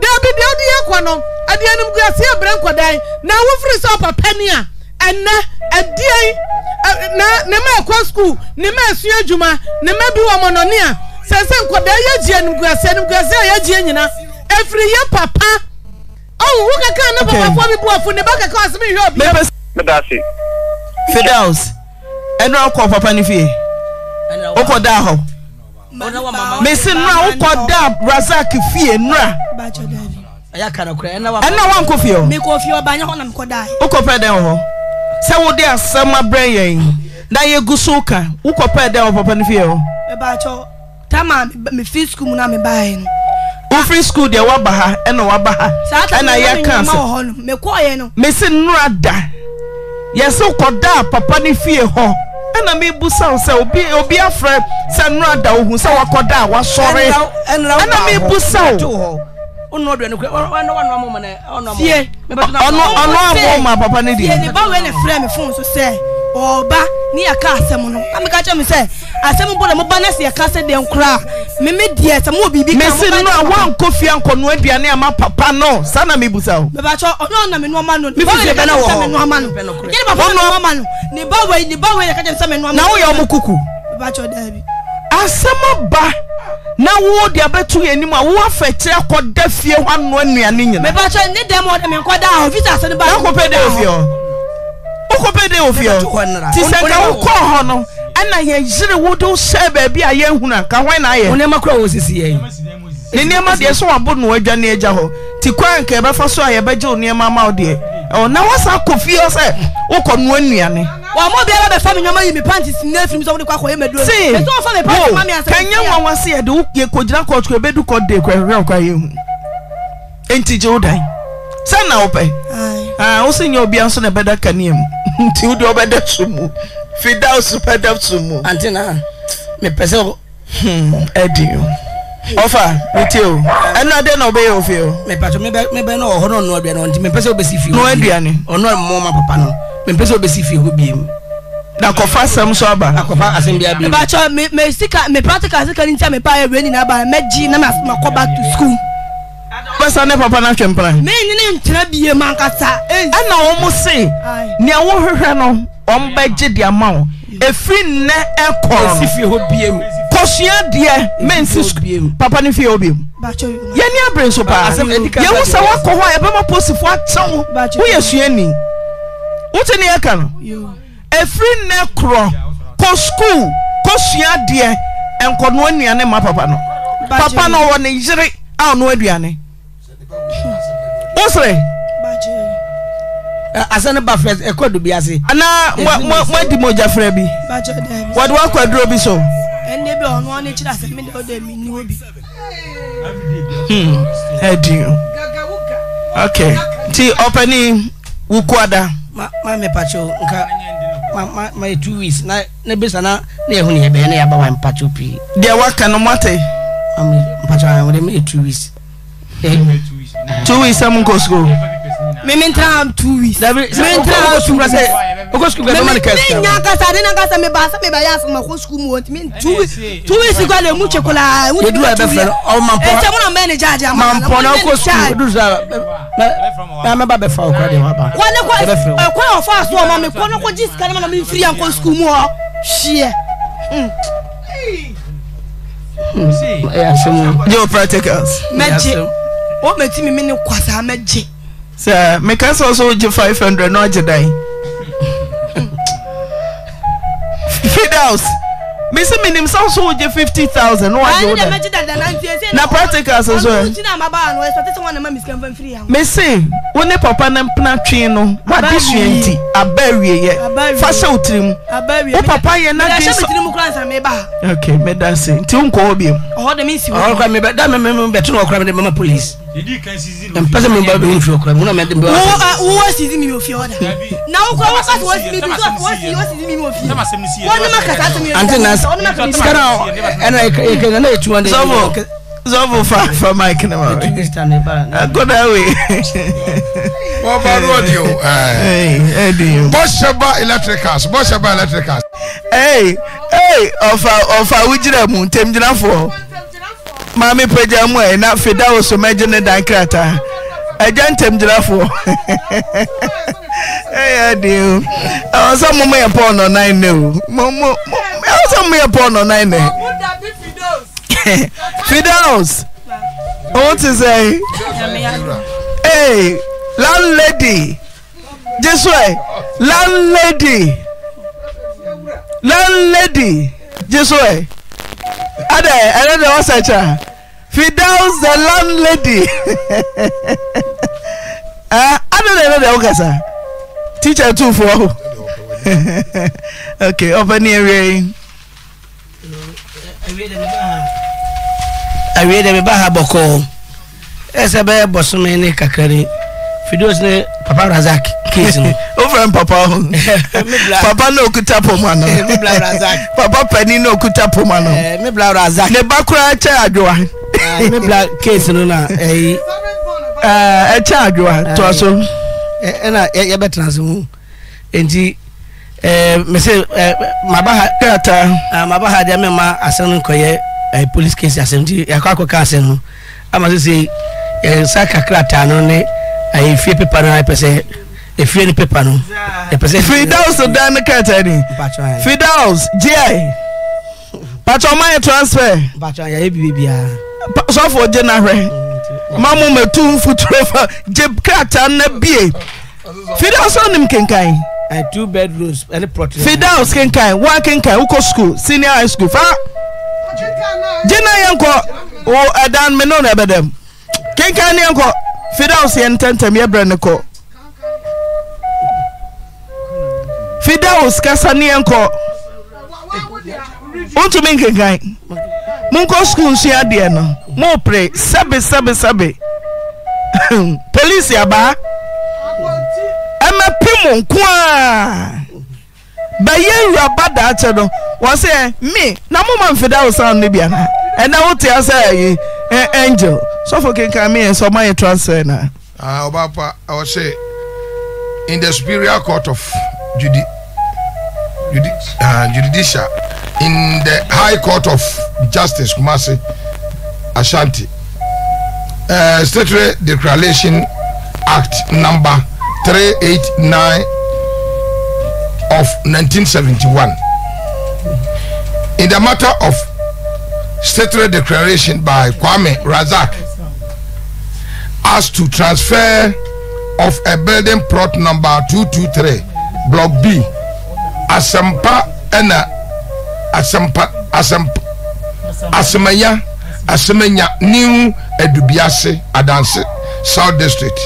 de bi de odi akwa no ade anum guase abran kwadan na wo firi so papa ni a ene ade na ne ma kwa school ne ma asu adwuma ne ma bi wo mononi a sase kwadan ya ji anum guase anum guase ya ji nyina every year papa oh wo kaka na papa fo bi bo afo ne ba kaka asimi hwe obi medasi Firdaus eno akwa papa ni fie okoda ho Missing now, called up Razak Fee and Ra. And I want coffee. Make off your banana Koda. Ocopedo. So there, some brain. Naya Gusuka, Ucopedo of Panfio. A battle. Tama, me feel school, I'm buying. Ufri school, the Wabaha, and Wabaha. Satan, I can't call him. Mekoyano. Missing Rada. Yes, so called up Papanifio. Ana me busa se obi obi afre sanra da ohun se wakoda wa sore ana me busa o ono odo ne ono ono mo na ono mo ye me ba na ono ono mo papa ne di ye ba we ne frɛ me phone so se oba ni aka asem no ameka che me se asem bo le mo ba na se aka se den kura me me die se mo bibi ka mo ba no a wan kofi anko no aduane ama papa no sana me busa o me ba cho ono na me no ama no me busa be na wo me no ama no ye ba fa no ama no ni ba we ni ba we ka che se me no ama na wo ye o mo kuku me ba cho da bi asem ba na wo de abetu yenim a wo afetire koda fie ho ano anuane nyina me ba cho ni dem o de me koda o visa se ne ba ko pede fie o okopede ofio ti se ka wo ko ho no ana ye jire wo do se ba bi aye huna ka hwan na aye onema kra wo sisi ye ni nema de so abo no adwane agya ho ti kwan ka be fa so aye ba je onema ma ode o na wasa kofio se wo ko no anuane wa mo bia ba fa me nyoma yi me panties na afrim so wo kwa ko ye medu me so fa me panties ma me asa kanya nwa wase ye de wo ye ko jira ko tro be du ko de ko hwe ko ye hu enti je odan se na wo pe ah wo se nyo bia so na beda kaniem nti wo do obeda sumu Firdaus peda sumu antina me peso hmm edio ofa metio ana de na obeyo ofio me pato me me be na oho no no abia no nti me peso obesi fi no aduane ono mo ma papa no me peso obesi fi ho biem na kofa sam so aba akofa asem bia biem me pato me me sika me practical sika nti me pa ewe ni na aba me gi na makoba to school pasa ne papa na twempra me ni ntra bie mankasa ana wo mo se ne wo hwehwe no omba gye de ama wo efri ne ekor si fie ho biem kosua de mensis papa ne fie ho biem ye ni abren so pa ye wo se wo ko ho e be mo posifo aten wo wo ye suani wo te ne eka no efri ne kro ko school kosua de enko no anuane ma papa no papa no wo ne yire a no aduane Osre Baje asane ba fres e kodu bi ase ana mo di moja fre bi what wa kwadro bi so ene bi onu oni chira se mi de ode mi ni obi hmm edu okay ti openi wukwada ma me pacho nka ma ma two weeks na na bi sana na ehun ye be na ya ba wan pacho pi de waka no mate am pacho am de two weeks two weeks am go school me me tram two weeks me tram school me go school me man ka school nya ka sa de na ka sa me ba sa me ba ya sa ma go school mo me two weeks two weeks go le mu chekola we do e be fere o man po e mo na me jaja man po na go school do sa na me ba be fa o kwa de wa ba kwa le kwa kwa o fa so o ma me kwa no go jiska na me free am go school mo share mm Your practicals. Magic. What made me mean? Quas I magic. Sir, make us also five hundred, not Jedi. Firdaus. Mister Minim also fifty thousand. Now practicals as well. Missy, when the papa and Platino, what is she? A berry, a fashion trim, a berry, papa, and I shall. Okay, made that say, Tim Corbium. All the missing, all come back, damn, remember, better not crime the mamma police. And presently, Babylon, when I met them, who was in me of your order? Now, what was in me of you? Until now, and I can two hundred more. Zobo from my camera. Go that way. What about you? Hey, Eddie. Boshaba electric cars. Boshaba electric cars. Hey, hey, of our of our Ujira Moon, Temjina for Mammy Pajamway, and that Firdaus imagine a diacrata. I don't Temjina for. Hey, Eddie. I was some way upon on nine new. Momo, I was some way upon on nine. Firdaus, what is say? Hey, landlady, this way, landlady, landlady, this way. Ada, I don't know what's that. Firdaus, the landlady. Ah, I don't know the answer. Teacher too for. Okay, open your ring. I read them about Haboko. As a bear, Bosomani Kakari. Firdaus ne Papa Razak. Over and Papa. Papa no Kutapomano. Papa Penny no Kutapomano. Mebla Razak. The Bakura Chadua. Mebla case no. A Chadua to us. And I better as who. And he, Monsieur Mabaha Kata, Mabaha Demma, Asan Koye. A police case assembly, a cocoa castle. I must say, a sack only. I fear paper, I possess a free paper. I possess Firdaus to Dan the Catani. Firdaus, J. Patron transfer. Patron, I be so for general. Mamma, my two foot rover, Jeb Catan, a beer. Firdaus on him can kind. And two bedrooms and a protein. Firdaus can kind, one can kind, Uko school, senior high school. Jena yanko o adan me no na bedem kenka ne yanko Firdaus ye ntentem ye brene ko Firdaus kasa ne yanko untu min kenkan mun ko school si ade no mo pre sabe sabe sabe police aba amapimu nkoa baye yabada achedo was say me na mama Firdaus sound ne bia na and now tell say angel so for can come here so my transfer na ah obapa I was say in the superior court of judi judi uh, judicial in the high court of justice Kumasi Ashanti uh, statutory declaration act number three eighty-nine of nineteen seventy-one in the matter of statutory declaration by Kwame Razak as to transfer of a building plot number two two three block B Asempa ena Asempa Asempa Asemanya Asemanya New Edubiase Adanse South District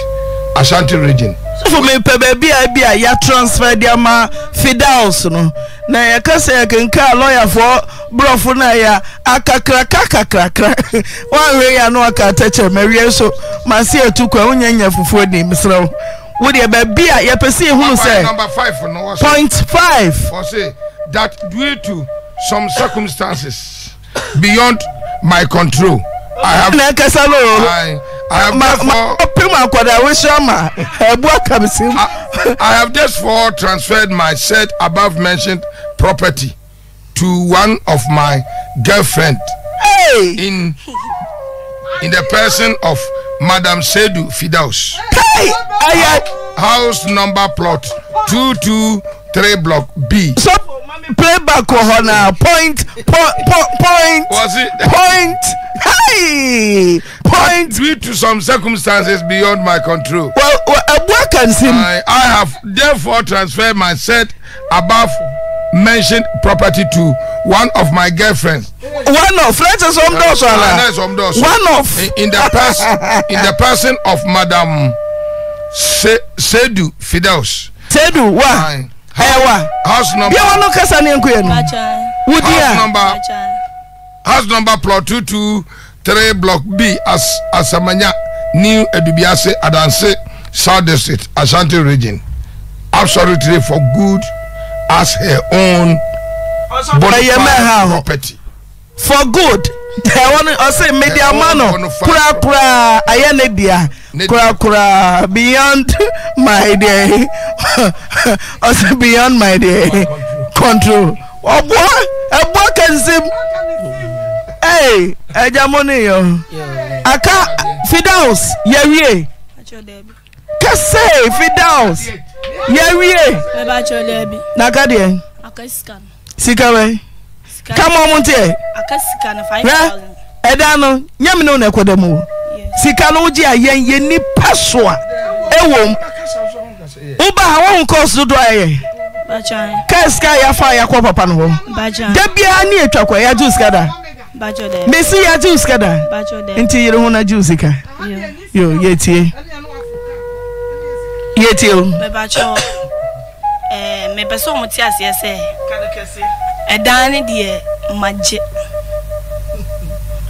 Ashanti Region. For me, baby, I be a transfer their ma Firdaus. No, now you can say I can call lawyer for bro for now. Yeah, a kakra kakra kakra. One way I know I can touch her. Mary, so my sister took her own young for name. So, would you baby? You perceive who say number five for no point five for say that due to some circumstances beyond my control, I have. I, I have ma, ma, I, I have therefore transferred my said above mentioned property to one of my girlfriend hey. in in the person of Madam Seydou Firdaus. Hey. House number plot two two three block B. So, play back on now. Point, point, point, was it? Point, hey, point. Due to some circumstances beyond my control. Well, well uh, what can seem? I, I have therefore transferred my said above mentioned property to one of my girlfriends. One of, let's say some doors, one of in, in the past, in the person of Madame Se, Seydou Firdaus. Seydou, what? I, House, house number. House number. House number plot two two three block B as Asamanya New Edubiase Adanse South District Ashanti Region. Absolutely for good as her own property. For good. I want to say media mano kura kura ayane dia kura kura beyond my day also beyond my day control obwa obwa kanzim hey ejamoni yo aka Firdaus yewie kase Firdaus yewie na kadie aka scan sikawe come on, Monte. Right? Edano, Yamino Nekodemo. Sikanoja, Yen Yeni Pasua. Ewom. Uba, I won't cause to dry. Kaskaya fire, Quapapano. Debia near Chakwa, I do scatter. Messi, I do scatter. Until you don't want a Jusica. You, Yeti. Yeti. Eh, me person motias yes eh. E dani de maje.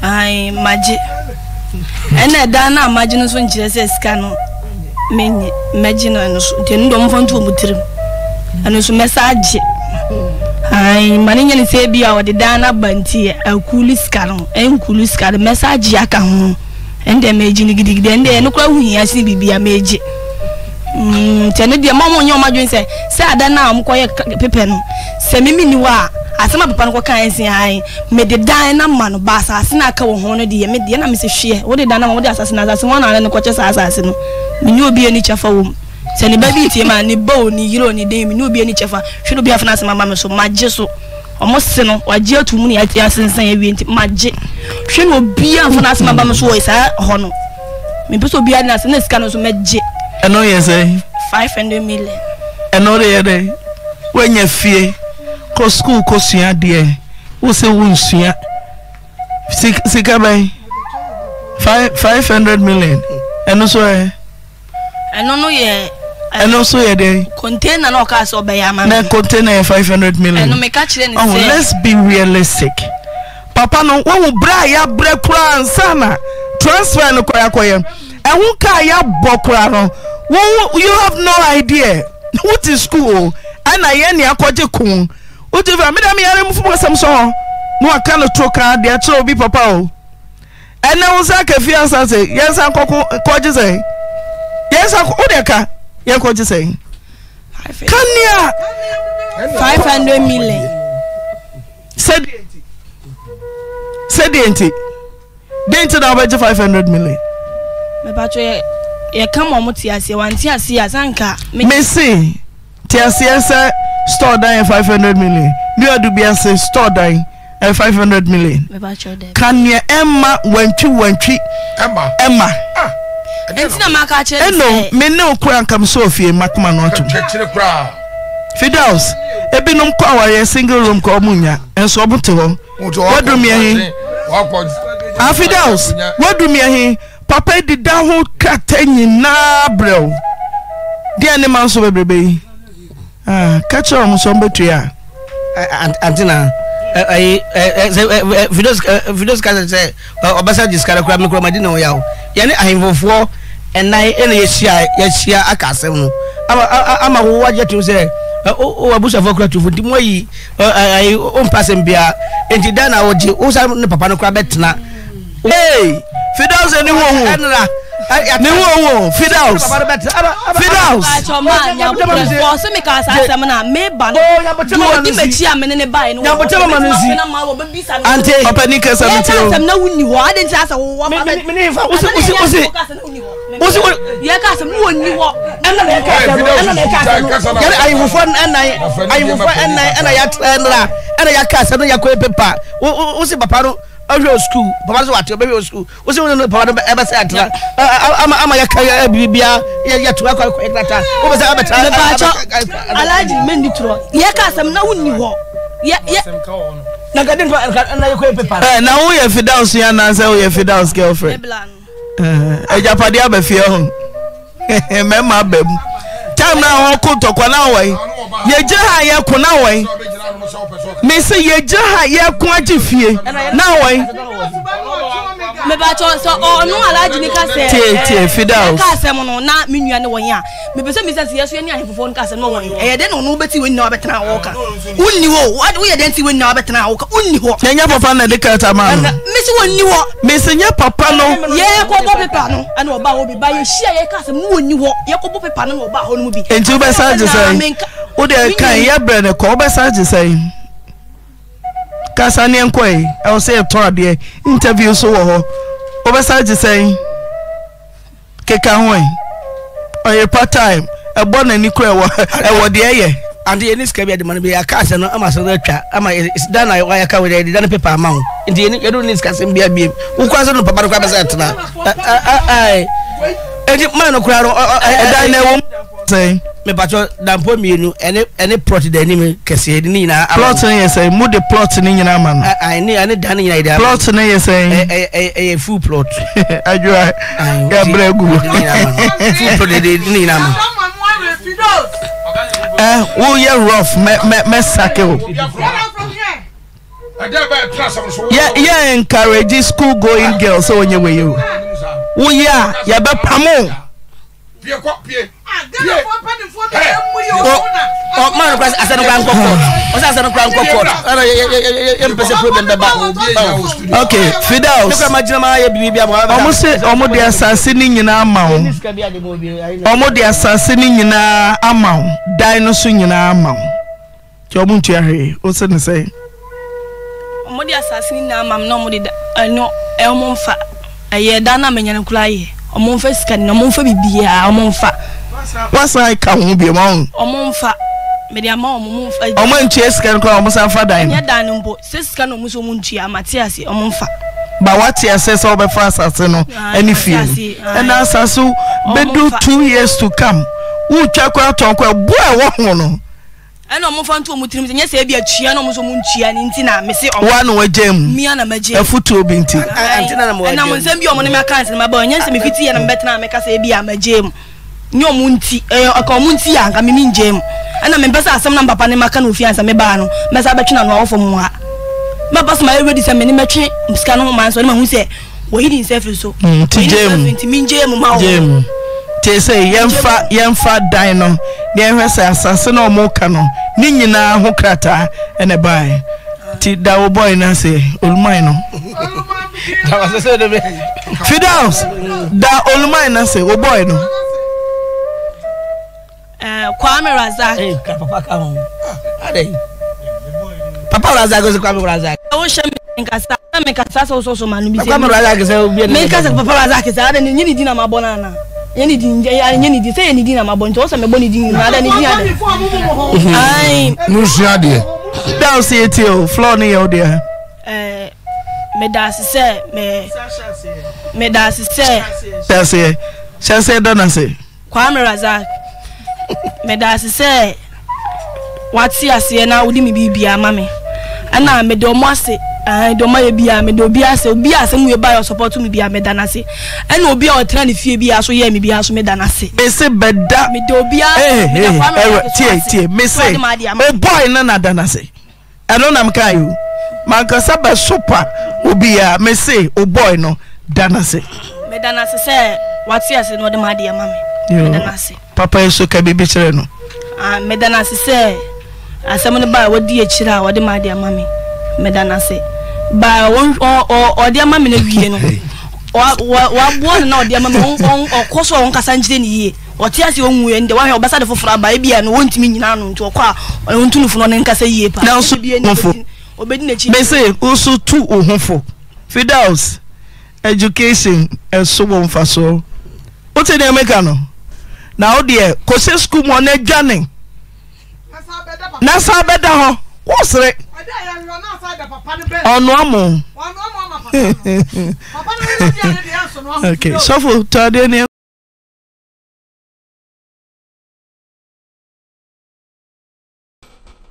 Ai maje. Ena dana maje no so njire se sika no. Me maje no no so de ndo mfonto mutirim. Ano so message. Ai maninye ni se bia o de dana banti akuli sika no. Enkuli sika de message ya ka ho. Ende meji ni gidigide ende eno kwa huhia si bibia meji. Mm, tene dia mama onye omadwe nse se ada na amkoye pepe no se mimi ni wa asema papa no kan ensin ai me de dan na ma no ba asase na ka wo ho no de me de na me se hwe wo de dan na wo de asase na asase wo na ne ko che asase no me ni obi ani chefa wo se ne ba bi ti ma ni bo ni yiro ni de me ni obi ani chefa hwe no bi afana asema ma me so maje so omo se no waje atumu ni ati asensan ya wi nti maje hwe no obi afana asema ba me so wo isa ho no me bi so obi ani asene sika no so maje. And no, yes, eh? Five hundred million. And no, there, when you fear, cause school, cause you are dear. What's a wound, sir? Six, six, five, five hundred million. And also, eh? And no, yeah. And also, a day container, no cast or by a man container five hundred million. And no, catch it. Oh, let's be realistic. Papa, no, oh, bra, ya, bra, kura, and sama. Transfer, no, koya, koya. You have no idea what is school. And I am your cottacoon. What if I made a me for some song? No, I can't talk out there to be papa. And now Zaka fears I say, yes, I'm cottages. Yes, I'm Odeka. You're cottages. Kanya five hundred million. Said said the auntie. Dainty now by five hundred million. Me patro ye come on muti ase wanti ase asanka me say ti ase say store down five hundred million you do be say store down five hundred million me patro dey can ye emma wantwi wantwi emma emma ah enti na maka che no me no kura nkam so ofie makoma no to Firdaus ebinum kwa waye single room ko munya enso obuto ho wadumi ehin Firdaus wadumi ehin Papa did that whole catany na bro. The animals over baby. Ah, catch on somebody. And Antina, I videos, videos can say, Obasa is Caracram, Cromadino Yao. Yanni, I involve war, and I, and yes, yes, yeah, I can't say. I'm a warrior to say, oh, a bush of okra to put him away. I own passing beer, and you done our Papa Crabetina. Hey! Firdaus and Firdaus. Firdaus. Firdaus. Firdaus. I school, Papa's what your school was even the part of Abasatra. I'm a career, Bibia, yet to work. What was the Abatar? I like Menditro. Yakas, I'm no new war. Yet, yet, now we are Fidel's young and so we are Fidel's girlfriend. A Japadia Befion, Mamma Bem. Time now, Uncle Tokwanawe. Yajaha Yakunawe. Me say ye jaha ye quantify. Now I. Me bato so oh no alaji ni kase. Tie tie Firdaus. Kase mono na minu ane wanya. Me pese me say yesu ene ahe fofon kase no wanya. E yede no no beti we na obetena woka. Unni wo. We yede nti we na obetena woka. Unni ho. Nya papa na de kata ma. Me say unni wo. Me say nya papa no. Ye kobo pepa no. Ana oba wo bi ba ye hia ye kase mu unni wo. Ye kobo pepa no oba ho no bi. Enti we besa je say. O de kan ye bre ne ko besa je say. Kasani enkwai I will say to the interview so ho obesa ji say keka hwan oye part time e bo na ni kura e wo de ye and the niska bi de man bi aka no ama so twa ama is done I wire ka we dey done paper amount ndi ni you don't niska sem bi abi wo kwa so no papa kwa besa tena ai eji man no kura e dan na wo say me pacho dampo mienu ene ene plot de ni me kese ni na plot ni say mu de plot ni nyina man I ni ene dan ni idea plot ni ye say eh eh full plot ajua ya bregu full plot de ni na man eh wo ye rough me me sake o yeah yeah encourage school going girls so when you we you wo ya ya be pamo pie ko pie oh man, I said no I said no problem. Okay, Firdaus. Almost, almost the assassinating in amount. Almost the assassinating in amount. Dinosaur in amount. Jobu Cherry, what's it say? Almost the assassinating amount. No more the no. Elmo fa. Aye, Dana menyanukulai. Elmo fa scan. Elmo fa bibia. Elmo fa. What's I can't be among? Omonfa, Media Mom, Omon Chess can call Mosafa Dine, Yadanumbo, Siskan Musumunchia, Matiasi, Omonfa. But what he says over France, Asano, and if you and Asasu, Bedu two years to come. Who Chakra talk a boy, one. And Omofan to Mutim, yes, I be a Chiano Musumunchia, and Intina, Messi, one way gem, Miana Major, a foot to Binti, and I will send you on my cousin, my boy, yes, and if it's here and better, I make us a be a gem. Nyo munti eh akomunti yanga mimi njem ana mempesa asem na papa ne maka no fiansa me ba no mesa betwe na no ofo mu a baba sma everybody say me ne metwe msika no man so ne mahu se wo hidin self so njem ntimi njem ma wo te say yemfa yemfa dan no ne ehwese asase na omuka no ni nyina ho krata ene bai ti dawo boy na say olumai no da was say de Firdaus da olumai na say o boy no Uh, Kwame Razak. Hey, Papa, come on. Are they? Papa Razak goes to Kwame Razak. I want to make us make us also so many. Kwame Razak is a make us Papa Razak is a. Then you need dinner, my banana. You need dinner. You need say you need dinner, my banana. Also, my banana dinner. Then you need dinner. Aye. No shade. Don't say it till floor near there. Eh, me dance say me. Me dance say. Dance say. Dance say don't say. Kwame Razak. Medasi say what's your say now with me be a mammy. And now me do masi I don't my be a me do be as be as we buy or support to me be a medanasi. And no be our trend if you be as we me be as medanasi. Me say beda me do be a me say my boy nana danasi. I don't am kayu. Mankasaba super ubia me say oh boy no danasi. Medanasi say what's your say no the madia mammy. Papa is so cabby bitter. Ah, Medana say, I summon by what dear Chira or the my dear mammy. Medana say, by one or or dear mammy, or what one or dear mamma or Cosso on Cassanjini, or tears you own and the one who basada for baby and won't mean none to a car or won't to for an Cassay. Now should be enough. Obedient, they say also two or home for Firdaus education and so on for so. What's the American? Now, dear, Cosset school money, Johnny. Nasa better, huh? What's it? On one more. Okay, so for Tadania.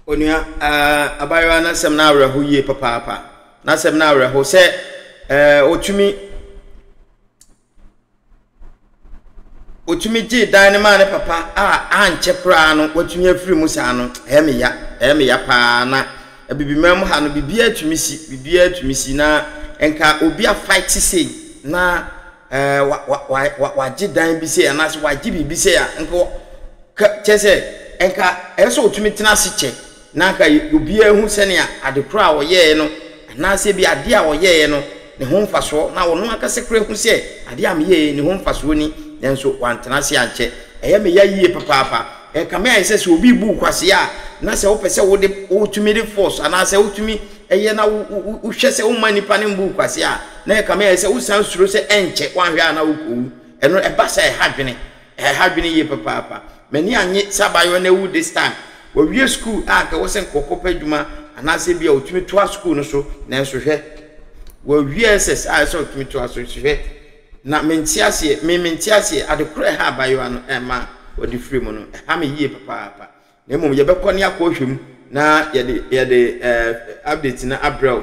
Onya uh abayo na sem na awra ho yie papa papa na sem na awra ho se eh otumi otumi ji dynamite papa a anche kra no otumi afiri mu sa no emi ya emi ya pa na bibimam ha no bibi atumi si bibi atumi si na enka obi a fight say na eh wa wa wa wa ji dan bi say na so wa ji bibi say enko che say enka eso otumi tena si che naka obi ehu sene adekura wo ye no na se bi ade a wo ye no ne ho mfaso na wo no aka sekre hu se ade am ye ne ho mfaso ni nso wantena se anche eye me ya yie papaapa e ka me ayese se obi bu kwase a na se wo pese wo de otumi de force ana se otumi eye na wo hwe se wo manipa ne bu kwase a na e ka me ayese wo san suro se enche wanhwe ana wo ku eno e ba se e hadwene e hadwene yie papaapa mani anye sabayo na wu this time we school aka wo sen kokopa djuma anase bia otumi to school no so na so hwe we wss a so otumi to so hwe na mentiase me mentiase adekure ha bayo ano e ma odi free mu no ha me yie papa papa na mum ye bekọ ne akohwem na ye de ye de update na abrow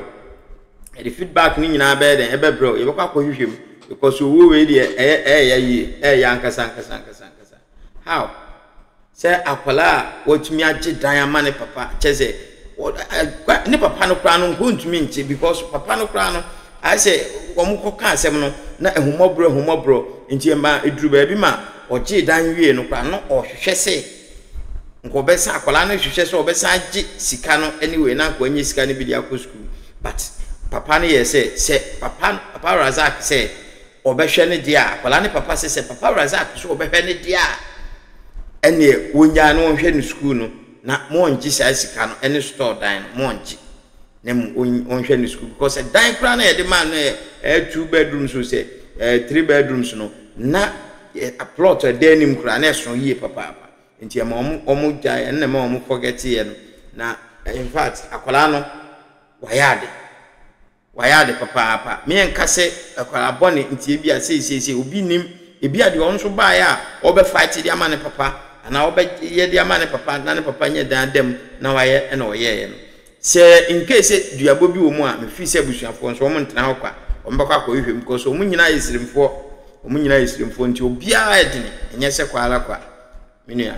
the feedback ni nyina be den e be bro ye bekọ akohwem because wo we de e e ya yie e ya nkasa nkasa nkasa nkasa how say akwala otumi age diamane papa cheze ne papa no kra no ntumi nche because papa no kra no I say omukọ ka asem no na ehumobro ehumobro nche ma eduru ba bi ma oje dan wie no kra no ohwehwe se nko besa akwala no hwehwe se obesa age sika no anyway na ko anyi sika ne bi dia ko school but papa no ye say say papa papa Razak say obehwe ne dia akwala ne papa say say papa Razak so obehwe ne dia ene wonya no hwe ni school no na mo nji sai sika no ene store dan mo nji na mo hwe ni school because dan kra na ye de man e two bedrooms so say three bedrooms no na a plot dey nim kra na so ye papa papa nti e mo omo gya ene ma omo forget ye no na in fact akola no wayade wayade papa papa me enka se akola bone nti e bia sei sei sei obi nim e bia de onso ba ya obefight de amane papa na obeye de amane papa na ne papa nye dan dem na waye e na oyeye no se in case duabo bi wo mu a me fi se busuafo nso wo ntena hokwa wo mbakwa kwa hwem ko so mu nyina yesirimfo mu nyina yesirimfo nti obia edini enye se kwa ala kwa menu ya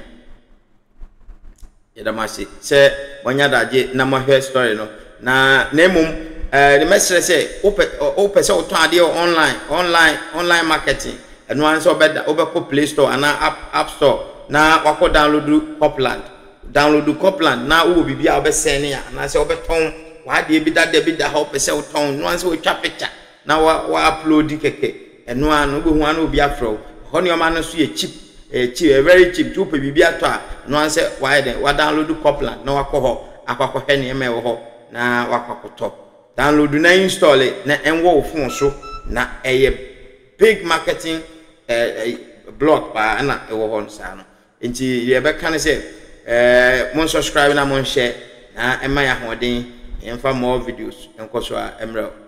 yedamasi se wonya daje na mahwe story no na nemum eh the message say open open se otade online online online marketing and once obeda obeko Play Store and app app store na wako download Copland download Copland na wo bibia obesene ya na se obeton wa de bi da de bi da help se oton once we twa picture na wa upload keke eno anu bo hu anu obi afro ho ne o ma no so ye cheap eh cheap very cheap to pe bibia to a no anse why then wa download Copland na wako ho akwako hwe ne me wo ho na wako top download na install it na enwo wo phone so na eye big marketing eh blog pa na e wo hon sa no nti ye be kan se eh mon subscribe na mon share na e ma ya hoden en fa more videos en ko so a emre